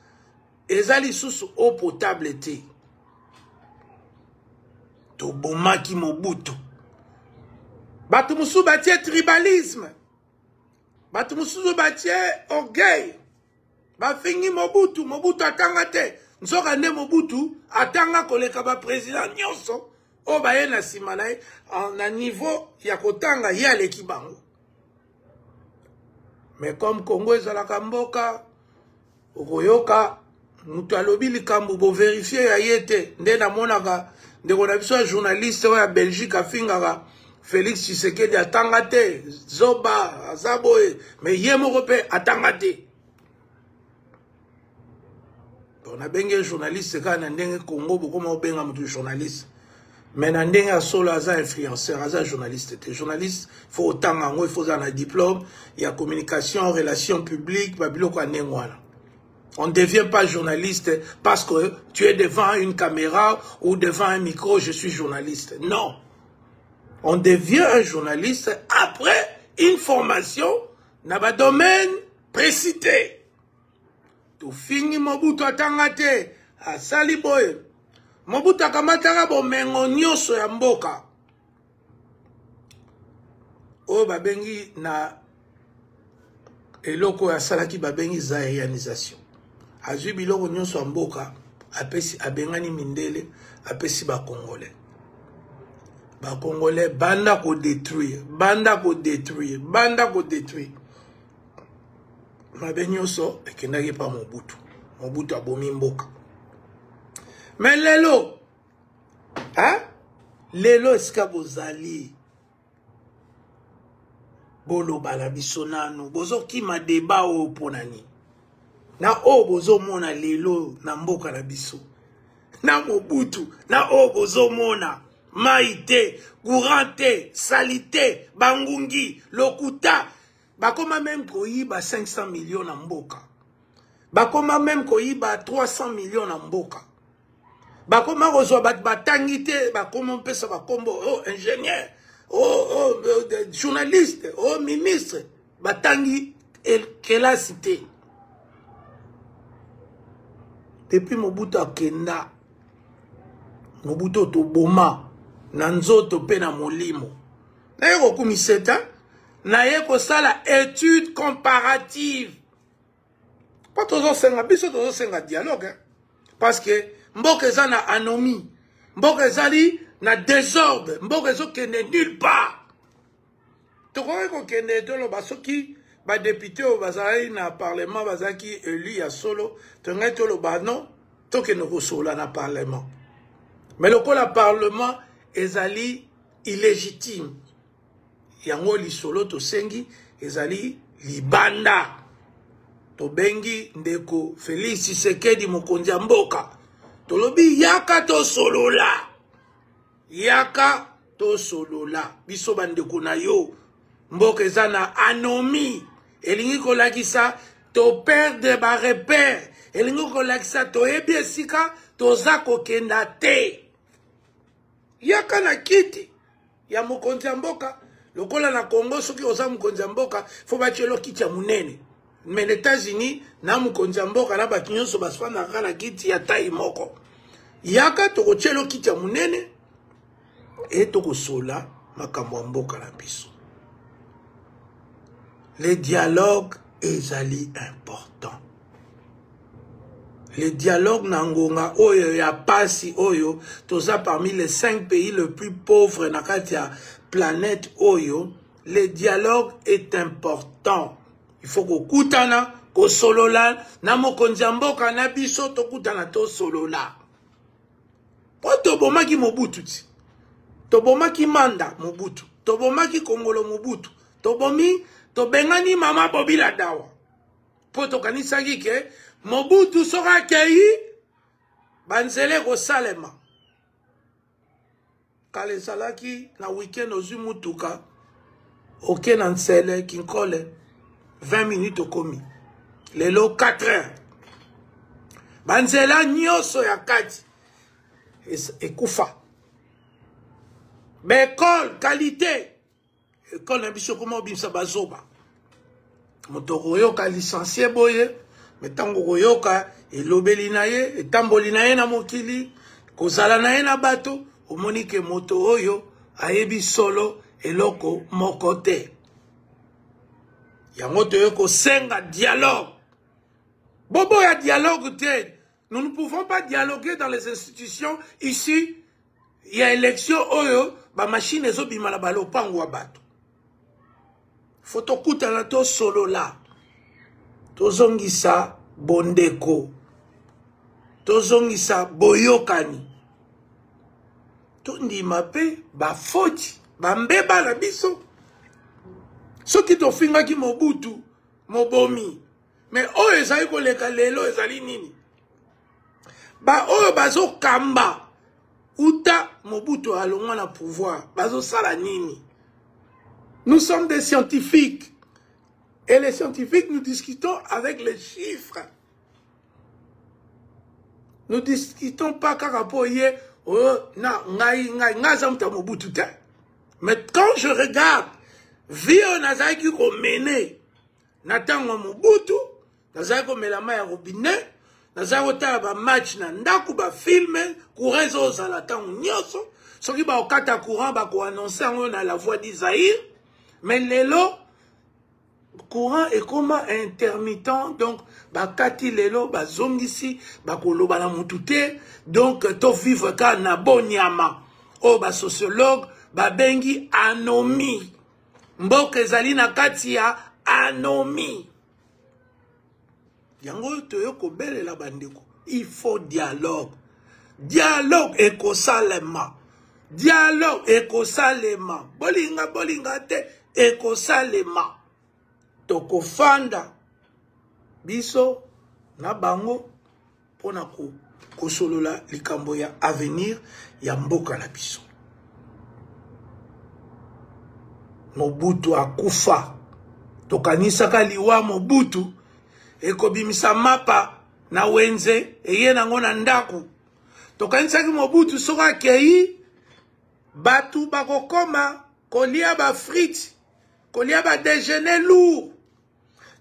Ezali susu eau potable te. Tobomaki Mobutu. Batumusu batie tribalisme. Batumusu batie orgueil. Ba fingi Mobutu, Mobutu atanga te. Nzoka ne Mobutu atanga koleka ba président nyonso. O ba yena simanae na niveau ya kotanga ya lekibango. Mais comme Congo ezala kamboka, okoyoka mutu alobi likambo bo vérifier ya yete nde na monaka de ko na biso journaliste wa Belgique afingaka Félix Tshisekedi atanga te, Zoba Azaboe, mais yemo rope atanga te. On a bien journaliste, c'est quand on a Congo, beaucoup moins bien un journaliste. Mais on a un seul influenceur, un journaliste. Les journalistes, il faut autant en haut, il faut un diplôme, il y a communication, relations publiques, on ne devient pas journaliste parce que tu es devant une caméra ou devant un micro, je suis journaliste. Non. On devient un journaliste après une formation dans un domaine précité. Tu finis Mobutu atangate, a saliboye. Mobutu akamatara bo mengonyoso ya mboka. O babengi na eloko ya salaki babengi zaïanisation. Azwi biloko nyoso ya mboka, apesi abengani mindele, apesi ba Congolais. Ba Congolais banda ko détruire, banda ko détruire, banda ko détruire. Ma benyoso et qu'il n'aille pas Mobutu. Mobutu abomi mboka. Mais lelo, hein? Lelo eskabozali. Bolo balabisonano. Bozo ki ma débat au ponani. Na o bozo mona lelo na mboka na biso. Na Mobutu. Na o bozo mona. Maïté, Gourante, Salité, Bangungi, Lokuta. Bakoma même koyiba cinq cents millions na mboka. Bakoma même koyiba trois cents millions na mboka. Bakoma kozwa bat batangite, bakoma pesa bakombo, oh ingénieur, oh oh journaliste, oh ministre, batangi el kela cité. Depuis Mobutu akenda. Mobutu to boma, nanzoto pe na molimo. Na yo komiseta Naye ko sala étude comparative. Pas toujours senga biso toujours senga dialogue parce que mbokezo na anomie, mbokezo li na désordre, mbokezo kende nulle part. To ko kende to lo basoki ba député o bazali na parlement bazaki élu ya solo, to ngeto lo bano to ke no ko solo na parlement. Mais le ko la parlement ezali illégitime. Yango li solo to sengi, ezali libanda. To bengi ndeko Félix Tshisekedi mokonzi ya mboka. To lobi yaka to solo la. Yaka to solo la. Biso bandeko na yo. Mboka eza na anomi. Elingi kolakisa to perdre ba repère. Elingi kolakisa to ebi esika to zako kenda te. Yaka na kiti. Ya mokonzi ya mboka. Lokola na Congo soki oza mukonzi mboka fo bachelo kiti ya munene. Mais les États-Unis na mukonzi mboka na bakinyoso basfana kana kiti ya tai moko. Yaka to kochelo kiti ya munene e to kosola makambo mboka na biso. Les dialogues ezali important. Les dialogues nangonga oyo ya pasi oyo toza parmi les cinq pays le plus pauvres na katia planète oyo, le dialogue est important. Il faut que kutana ko solola na mokonzi mboka na biso to kutana to solola. Po to bomaki Mobutu. To bomaki manda Mobutu. To bomaki Kongolo Mobutu. To bomi to bengani mama bobila dawa. Po to kanisa gike Mobutu sera kei banzele ko salema. Kale salaki na weekend ozumutuka oke na nsele kinkole vingt minutes okomi lelo quatre heures banzela nyoso ya kati ekufa mais école qualité école na biso komo bimsa bazoba moto koyoka licencié boye metango koyoka elobeli na ye etamboli na ye na mokili kozala na ye na bato Omonike moto oyo ayebi solo eloko mokote. Yango toyoko senga dialogue. Bobo, il y a dialogue. Nous ne pouvons pas dialoguer dans les institutions. Ici, il y a élection. Oyo, ba machine ezo bimalabalo pangwa bato. Fotokuta na to solo la. Tozongisa bondeko. Tozongisa boyokani. Tondi mape ba foti, ba mbeba la biso. So ki to finga ki Mobutu, mobomi. Mais oh ezali ko leka lelo ezali nini? Ba oyo bazo kamba. Outa Mobutu a longa na pouvoir. Bazo sala nini? Nous sommes des scientifiques. Et les scientifiques, nous discutons avec les chiffres. Nous discutons pas qu'à rapport hier. Oh, na, ngai, ngai, ngai, Mobutu. Mais quand je regarde, vie on a zaki ko mene. Natango Mobutu, nazali ko melama ya robinet. Nazawota ba match na ndaku ba filmer kurezo za la tangu nyoso soki ba okata courant ba ko annoncer on a la voix d'Isaïe mais lelo courant est comme intermittent donc ba kati lelo ba zongisi ba ko loba na mutute donc to vivre ka na bonyama o ba sociologue ba bengi anomie mboka ezali na kati ya anomie. Il faut dialogue. Dialogue écosalema. Dialogue écosalema. Bolinga bolinga te écosalema. Toko fanda. Biso na bango pona ko kosolola likambo ya avenir ya mboka la biso. Mobutu akufa. Tokanisaka liwa Mobutu. Eko bimisa mapa na wenze eye nango na ndaku. Tokanisa ki Mobutu soka kei batu bako koma kolia ba frit kolia ba déjeuner lourd.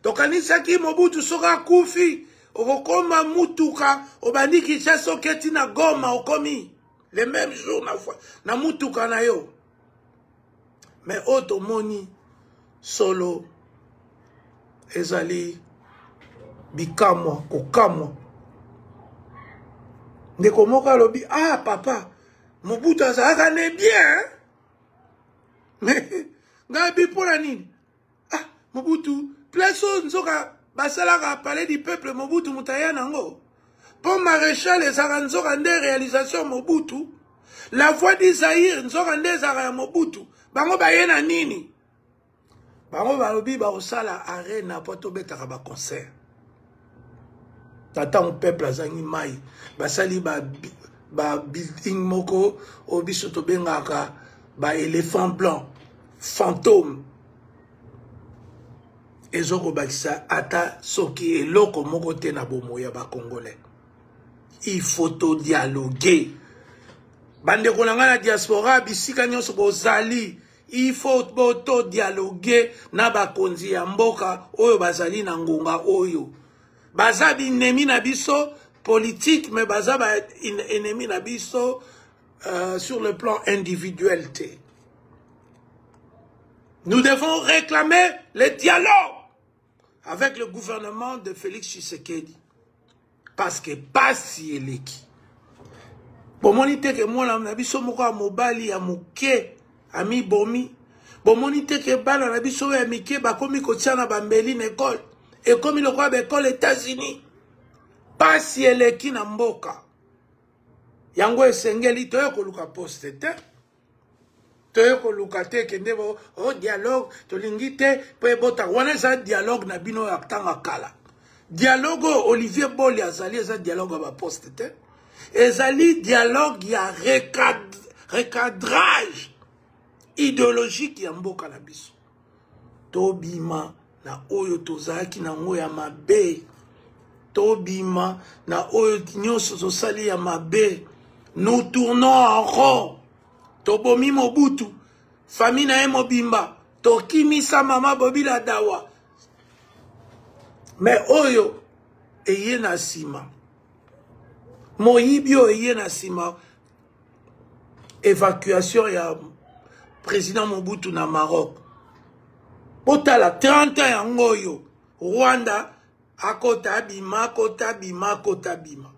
Tokanisa ki Mobutu soka kufi okoma mutuka obandi Kinshasa oketi na Goma okomi le même jour na fois na mutuka na yo. Mais oto moni solo ezali bikamwa, kokamwa. Ndeko moka lobi, ah papa, Mobutu azaka ne bien. Mais, ngabi pour la nini. Ah, Mobutu, pleso nzoka, basala ka parler du peuple Mobutu moutaya nango. Pour maréchal les zaka nzoka nde réalisation Mobutu. La voix d'Isaïe nzoka nde zaka Mobutu. Bango ba yena nini. Bango ba lobi ba osala arena poto betaka ba concert. Tata on peuple azangi mai basali ba ba building moko obiso to bengaka ba éléphant blanc fantôme ezoko bakisa ata soki eloko moko te na bomo ya ba congolais. Il faut to dialoguer bande ko na diaspora bisika nyoso bozali. Il faut to dialoguer na ba konzi ya mboka oyo bazali na ngonga oyo. Baza bi ennemi na biso politique mais baza ba ennemi na biso euh, sur le plan individualité. Nous devons réclamer le dialogue avec le gouvernement de Félix Tshisekedi parce que pas si eleki. Bomoni te ke mwana na biso moko a mobali ya moke ami bomi. Bomoni te ke bana na biso ya mike bakomi kotia na bambeli na école. Et comme il le croit, quand les États-Unis, pas si elle est qui n'a pas. Yango et Sengeli, tu as eu le poste. Tu as eu le poste qui n'est pas dialogue. Tu as eu le dialogue na bino aktanga kala. Dialogue Olivier Boli azali za dialogue à ma poste. Ezali dialogue il y a recadrage idéologique yambo cannabis. Tobima. Na oyo tozaki na ngo ya mabe tobima na oyo nyonso tozali ya mabe. Nous tournons en rond. Tobomi Mobutu famille na ye mobimba tokimisa mama bobila dawa mais oyo eye na sima moyibi oyo eye na sima évacuation ya président Mobutu na Maroc. Otala trente ans en Rwanda, Akota bima, akota bima, akota bima.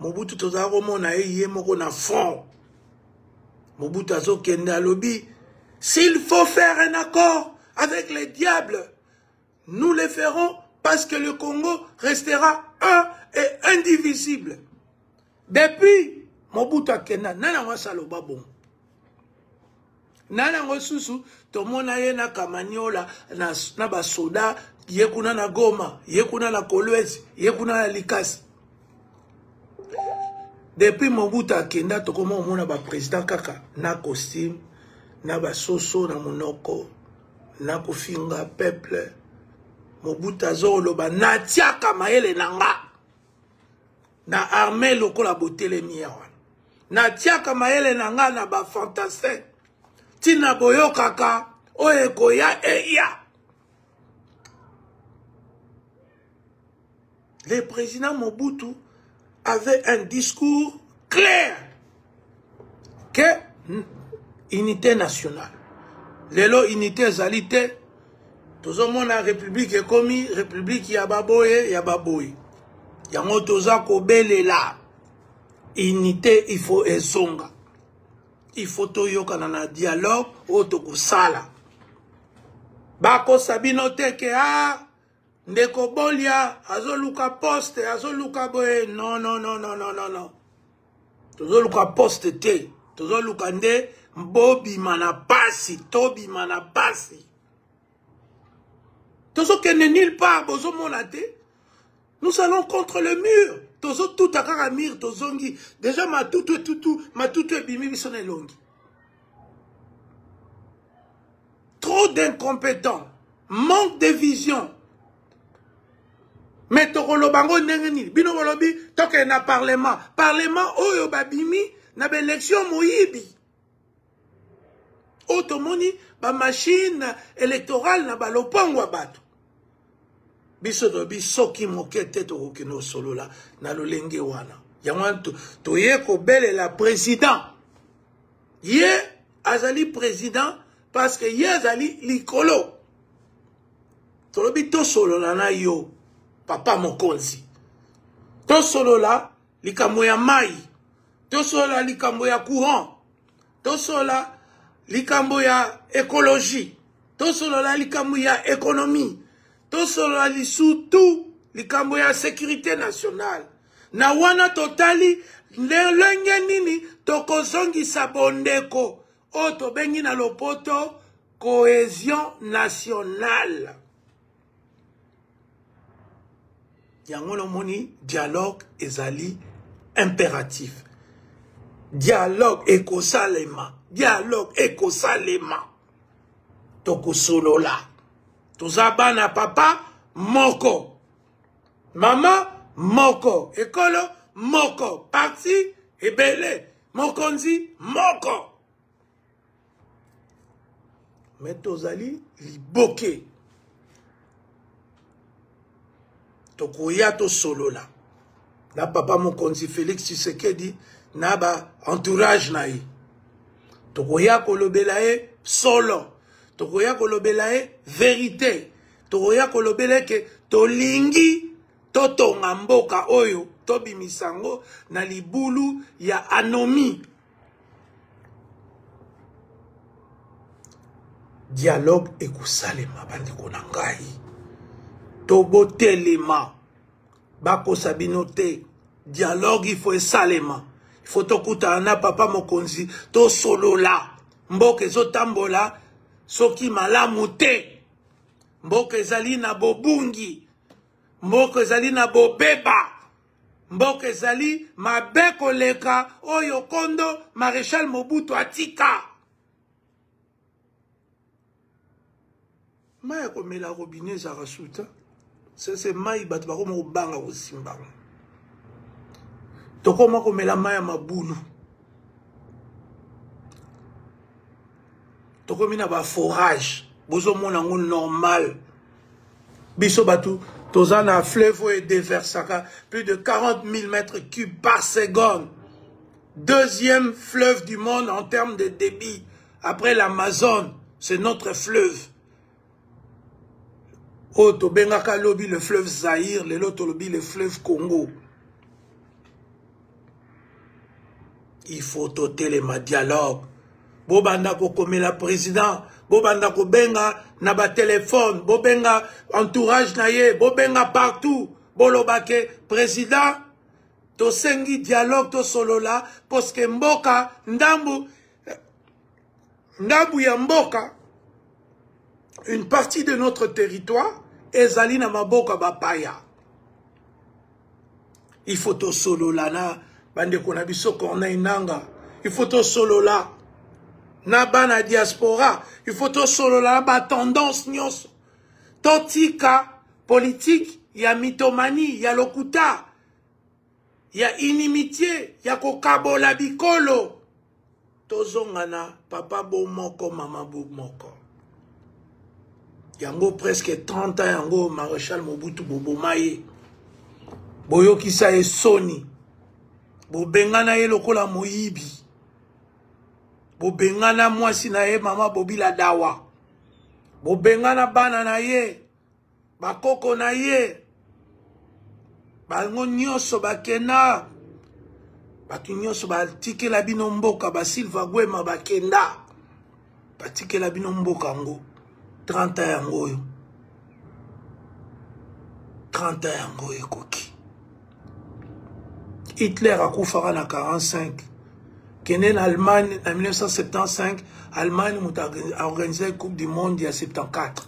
Mobutu toza romona ye moko na fond. Mobutu azo kenda lobby. S'il faut faire un accord avec les diables, nous le ferons parce que le Congo restera un et indivisible. Depuis, Mobutu akenda, nana wa saloba bon. Nana ngosusu tomona ye na kamaniola na na basoda ye kuna na Goma ye kuna na Kolwezi ye kuna na Likasi. Depuis Mobutu akenda to komo mona ba président kaka na costume na basoso na monoko na kofinga peuple. Mobutu azolo ba na tiaka maele nanga na armée lokola botele miawa na tiaka maele nanga na ba fantastique. Tina boyo kaka, oye koya e ya. Le président Mobutu avait un discours clair que unité nationale. Lelo unité zalité. Tozo mona république ekomi, république ya baboye, ya baboye. Yango toza kobele la. Unité il faut ezonga. Il faut que nous ayons un dialogue autour de ça. Bako Sabino Tekea, Ndeko Bolia, Azoluka Poste, Azoluka Boe. Non, non, non, non, non, non, non. Azoluka Poste T. Azoluka Nde, Mbobi Manapasi, Tobi Manapasi. Tozo Kene nulle part, Bozo Monate. Nous allons contre le mur. Tozo tout à caramir, tozongi. Déjà ma tout tout tout, ma tout tout bimi sonne longi. Trop d'incompétents, manque de vision. Mais tokolo bango nengeni, bino bolobi, toke na parlement, parlement oyo babimi na élection moyibi. Otomoni ba machine électorale na balopangwa bato. Bisodo bisoki mokete to kino solo la na lolenge wana yango to ye ko bele la président ye azali président parce que ye azali likolo to lobi to solo la na yo papa mokonzi to solo la likambo ya mai to solo la likambo ya courant to solo la likambo ya écologie to solo la likambo ya économie. Tout cela li surtout li kambo ya sécurité nationale. Na wana totali lenge nini tokozongi sabondeko o to bengi na lopoto cohésion nationale. Yangolo moni dialogue ezali impératif. Dialogue ekosalema, dialogue ekosalema. Tokosolo la. Tozaba na papa moko, mama moko, ekolo moko, parti ebele mokonzi moko. Mais tozali liboke, tokoya to solo la. Na papa mokonzi Félix Tshisekedi na ba entourage na ye. Tokoya kolobela ye solo. Tokoya kolobela e vérité. Tokoya kolobela ke tolingi toto ngamboka oyo tobi misango na libulu ya anomi. Dialogue ekosalema bandeko na ngai. Tobotelema bako sabino te. Dialogue il faut esalema. Il faut tokuta na papa mokonzi to solola. Mboke zo tambola. Soki malamu te. Mboko ezali na bobungi. Mboko ezali na bobeba. Mboko ezali mabe koleka oyo kondo Maréchal Mobutu atika. Maya kome la robinet za rasuta. Se se mayi batbaro mo banga o simba. Toko mo kome la maya mabulu. Toko mina ba forage, bozo mona ngo normal. Biso batu, toza na fleuve et déversaka plus de quarante mille mètres cubes par seconde. Deuxième fleuve du monde en termes de débit. Après l'Amazone, c'est notre fleuve. Oh, Tobengaka lobby le fleuve Zaïre, les loto lobby le fleuve Congo. Il faut ôter les dialogues. Bobanda ko comme la président, Bobanda ko benga na ba téléphone, Bobenga entourage na ye, Bobenga partout, Bolobake président. To sengi dialogue to solola parce que mboka ndambu ndambu ya mboka. Une partie de notre territoire est allée dans ma boka bapaya. Il faut to solo lana, bande konabiso kona inanga. Il faut to solo la, na bana diaspora. Il faut to solo la ba tendance nyos. Totika politique, ya mitomani, ya lokuta, ya inimitié, ya kokabola bikolo. Tozongana papa bo moko, mama bo moko. Yango presque trente ans, yango maréchal Mobutu Bobo Maye. Boyo kisa e soni. Bo bengana ye lokola moyibi. Bo bengana mwasi na ye mama bobila dawa. Bo bengana bana na ye. Bakoko na ye. Bango nyoso bakena. Batu nyoso batike la bino mboka. Basilva gwema bakenda. Batike la bino mboka ngo. trente ans ngoyo. trente ans ngoyo koki. Hitler a koufara na quarante-cinq. Kenen Allemagne en mille neuf cent soixante-quinze, Allemagne a organisé la Coupe du Monde il y a soixante-quatorze.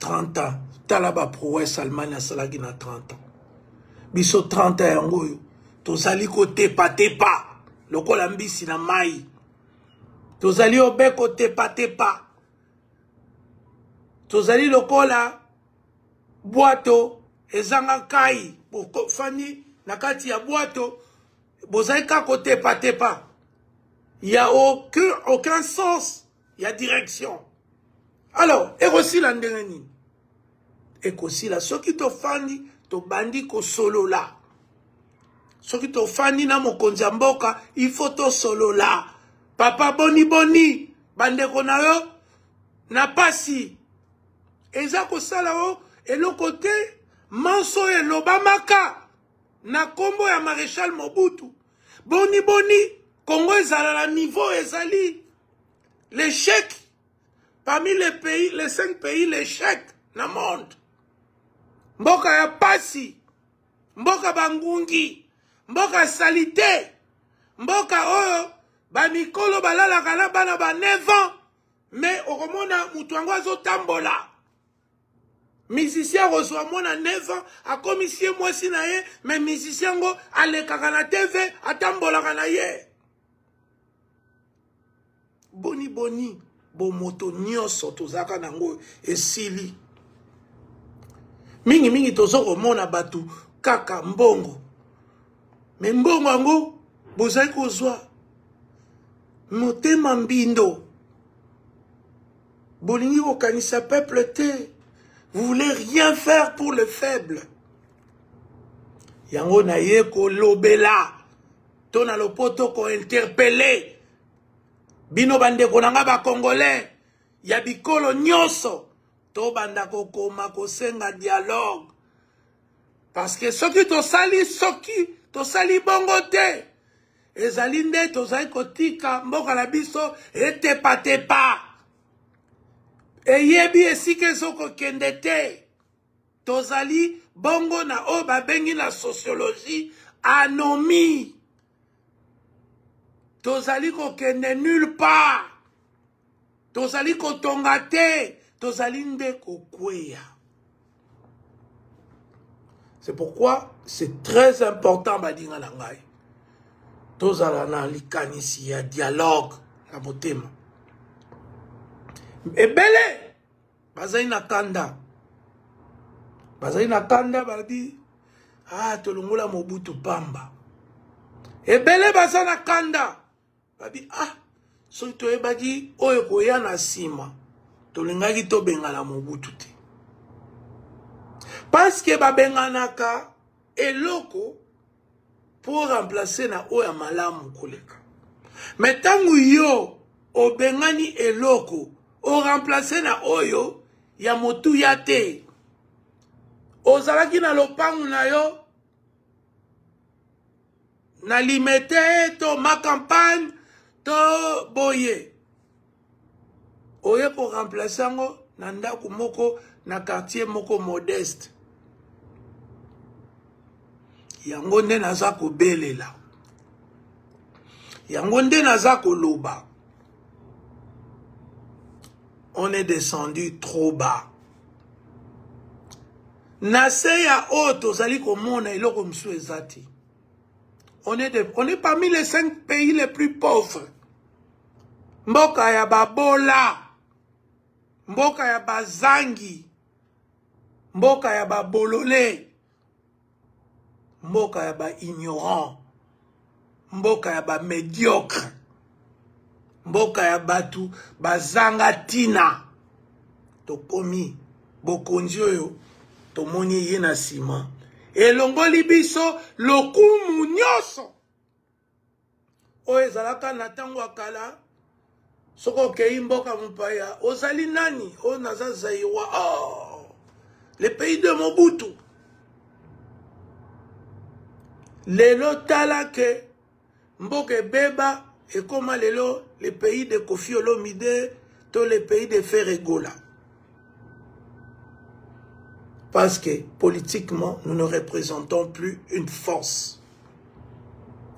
trente ans. Talaba prouesse Allemagne a salagi na trente ans. Biso trente ans ngoyo. Tozali ko tepa tepa. Lokola mbisi na mai. Tozali obeko tepa tepa. Tozali lokola boato ezanga kai fani nakati ya boato bozaika ko tepa tepa. Il y a aucun aucun sens, il y a direction. Alors, ekosi la ndeneni. Ekosi la soki to fani to bandi ko solo la. Soki to fani na mokonza mboka, il faut to solo la. Papa boni boni, bande konayo, na pasi. Eza kosala o, elokote, manso e lobamaka, na kombo ya maréchal Mobutu. Boni boni, Congo ezala la niveau ezali. L'échec, parmi les pays, les cinq pays, l'échec, na monde. Mboka ya pasi, mboka bangungi, mboka salite, mboka oyo, Banikolo balala kana bana ba neuf ans mais okomona mutu ango azotambola musicien reçoit mona neuf ans a komisie mwasi na ye mais musicien ngo alekaka na T V atambola kana ye boni boni bo moto nyoso tozaka nango esili mingi mingi tozoko mona batu kaka mbongo mais mbongo ngo bozai kozwa Moté Mambindo. Bolingi Okanisa peuple T. Vous voulez rien faire pour le faible. Yango na ye ko lobela. Tona lopoto ko interpellé. Bino bande konanga ba Congolais. Yabikolo nyoso. To banda ko koma ko senga dialogue. Parce que soki to sali soki. To sali bongote. Ezalinde tozai kotika mboka la biso ete patepa. Eyebi esike soko kendete. Tozali bongo na oba bengi la sociologie anomie. Tozali ko kende nulle part. Tozali ko tongate. Tozalinde ko kweya. C'est pourquoi c'est très important badinga langai. Tozala na likanisi ya dialogue na motema. Ebele bazali na kanda. Bazali na kanda badi ah tolongola Mobutu pamba. Ebele bazali na kanda. Badi ah so to ebagi oyo koya na sima. Tolingaki to bengala Mobutu te. Parce que babenganaka eloko pour remplacer na oya malamu koleka. Mais tangu yo obengani eloko o remplacer na oyo ya motu ya te. Ozalaki na lopangu na yo. Na limete to ma campagne to boye. Oye ko remplacer ngo na ndaku moko na quartier moko modeste. Yango nde naza ko belela. Yango nde naza ko loba. On est descendu trop bas. Naseya oto zali ko mona iloko msu ezati. On est, de, on est parmi les cinq pays les plus pauvres. Mboka ya babola. Mboka ya bazangi. Mboka ya babolole. Mboka ya ba ignorant. Mboka ya ba médiocre. Mboka ya batu bazanga tina. Tokomi bokonzi oyo tomoni yena sima. Elongoli biso lokumu nyoso. Oezalaka natango akala soko kei mboka mpaya. Ozali nani o naza zaiwa. Oh, le pays de Mobutu. Lelo talake mboke beba et comme lelo le pays de Kofi Olomide to le pays de Ferregola. Parce que politiquement, nous ne représentons plus une force.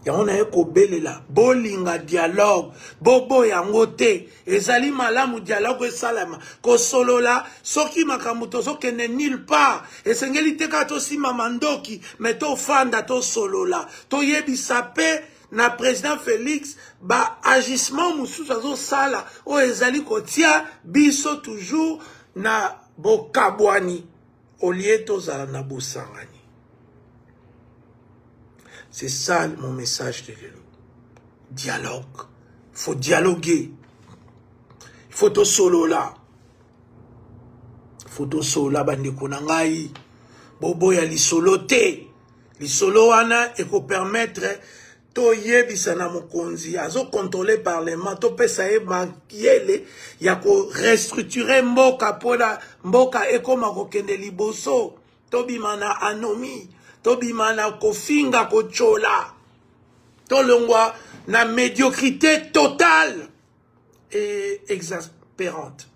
Et on a eu Kobele là. Bolinga dialogue. Bobo yangote. Ezali malamu dialogue salama. Kosolo là. Soki makamuto so kene nulle part. Esengeli teka to si mamandoki. Mais to fanda to solo là. To yebi sape. Na président Félix. Ba agissement moussou sazo sala. O ezali kotia. Biso toujours. Na bokabwani. C'est ça mon message de l'élo. Dialogue. Il faut dialoguer. Il faut tout solo là. Il faut tout solo là. Bobo ya li soloté. Li solo ana et qu'on permettre to yebisana mokonzi. Azo contrôler parlement. To pesa e mankiele. Ya ko restructurer mboka pola. Mboka eko makokende liboso. To bimana anomi. To bimana kofinga kochola. To longwa na médiocrité totale. Et exaspérante.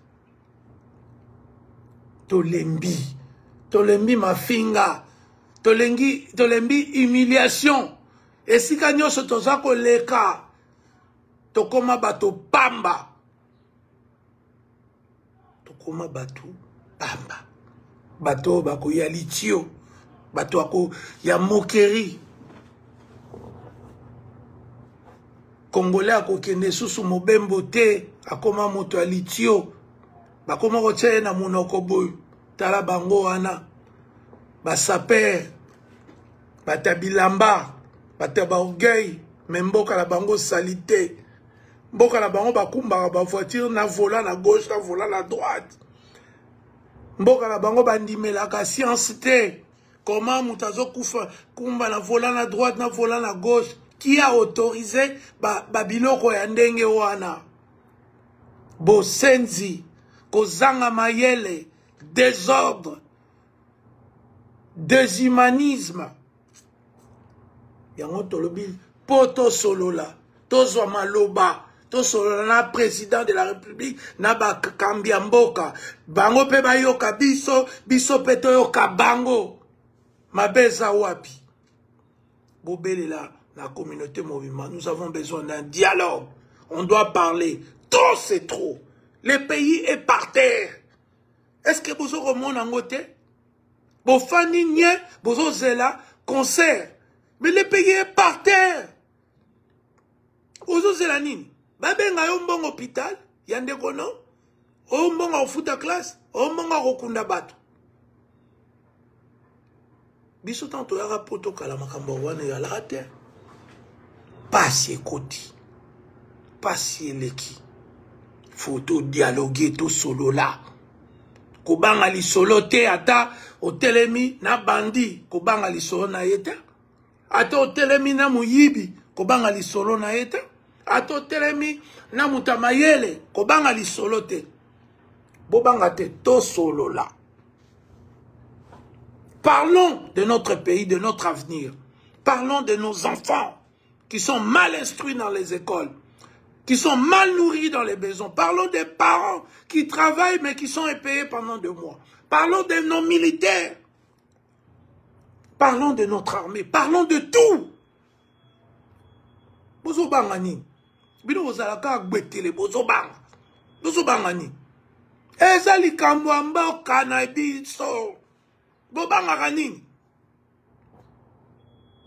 To lembi. To lembi mafinga. To lengi. To lembi humiliation. Et si kanyo se tozako leka, tokoma bato pamba. Tokoma bato pamba. Bato bako ya litio. Bato ako ya mokeri. Congolais ako kene susu mobembo te. Akoma moto ya litio. Bakoma kote na monoko boy. Tala bango ana. Basaper. Batabilamba. Bate ba orgueil, mais mboka la bango salité. Mboka la bango bakumba ba voiture na volant na gauche, na volant na droite. Mboka la bango bandime la ka science te. Comment mutazo kufa kumba na volant na droite, na volant na gauche. Qui a autorisé ba babiloko ya ndenge wana? Bosenzi, kozanga mayele, désordre, déshumanisme. Yango tolobi poto solola tozwa maloba to solola na président de la République na ba kambia mboka bango pe bayoka biso biso pe toyoka bango mabeza wapi bobelela la communauté mouvement. Nous avons besoin d'un dialogue. On doit parler. Trop c'est trop. Le pays est par terre. Est-ce que bozo romona ngote bofani nye bozo zela concert? Mais le pays est par terre. Ozo zelanini. Babenga yo mbongo hôpital. Yande kono. O mbongo ofuta classe. O mbongo okunda bato. Biso tanto ya rapoto kala makambo wana ya la terre. Passer koti. Passer leki. Faut tout dialoguer tout solo là. Kobanga li solo te ata otelemi na bandi. Kobanga li solo na yeta. Ato telemi na muyibi kobanga lisolo na eta. Ato telemi na mutamayele kobanga lisolo te. Bobangate to solo là. Parlons de notre pays, de notre avenir. Parlons de nos enfants qui sont mal instruits dans les écoles, qui sont mal nourris dans les maisons. Parlons des parents qui travaillent mais qui sont épayés pendant deux mois. Parlons de nos militaires. Parlons de notre armée. Parlons de tout. Bozo bangani. Bino bozalaka gbetele bozo bang. Bozo bangani. Ezali kambwamba okanabiso. Bobangaka nini?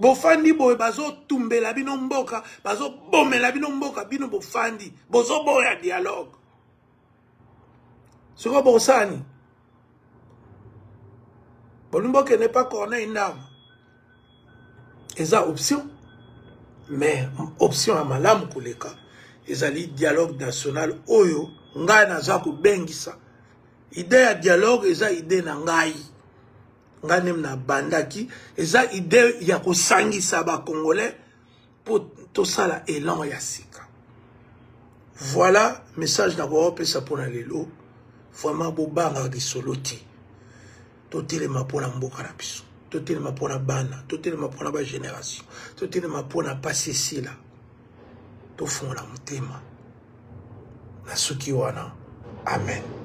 Bofandi boye bazo tumbe la bino mboka, bazo bombe la bino mboka, bino bofandi, bozo boya dialogue. Soko bosani. Bolumboke n'est pas corné une arme. Eza option. Mais option à malam kuleka. Eza li dialogue national oyo, ngai nazaku bengisa. Idée ya dialogue eza idée na ngai. Nganem na bandaki eza idée ya kosangisa ba congolais pour to sala élan ya sika. Voilà message d'abord pesa pour lelo vraiment bo banga di soloti totelema pour la mboka na biso totelema pour la bana totelema pour la ba génération totelema pour na passer ici là to fond la motema na suki wana amen.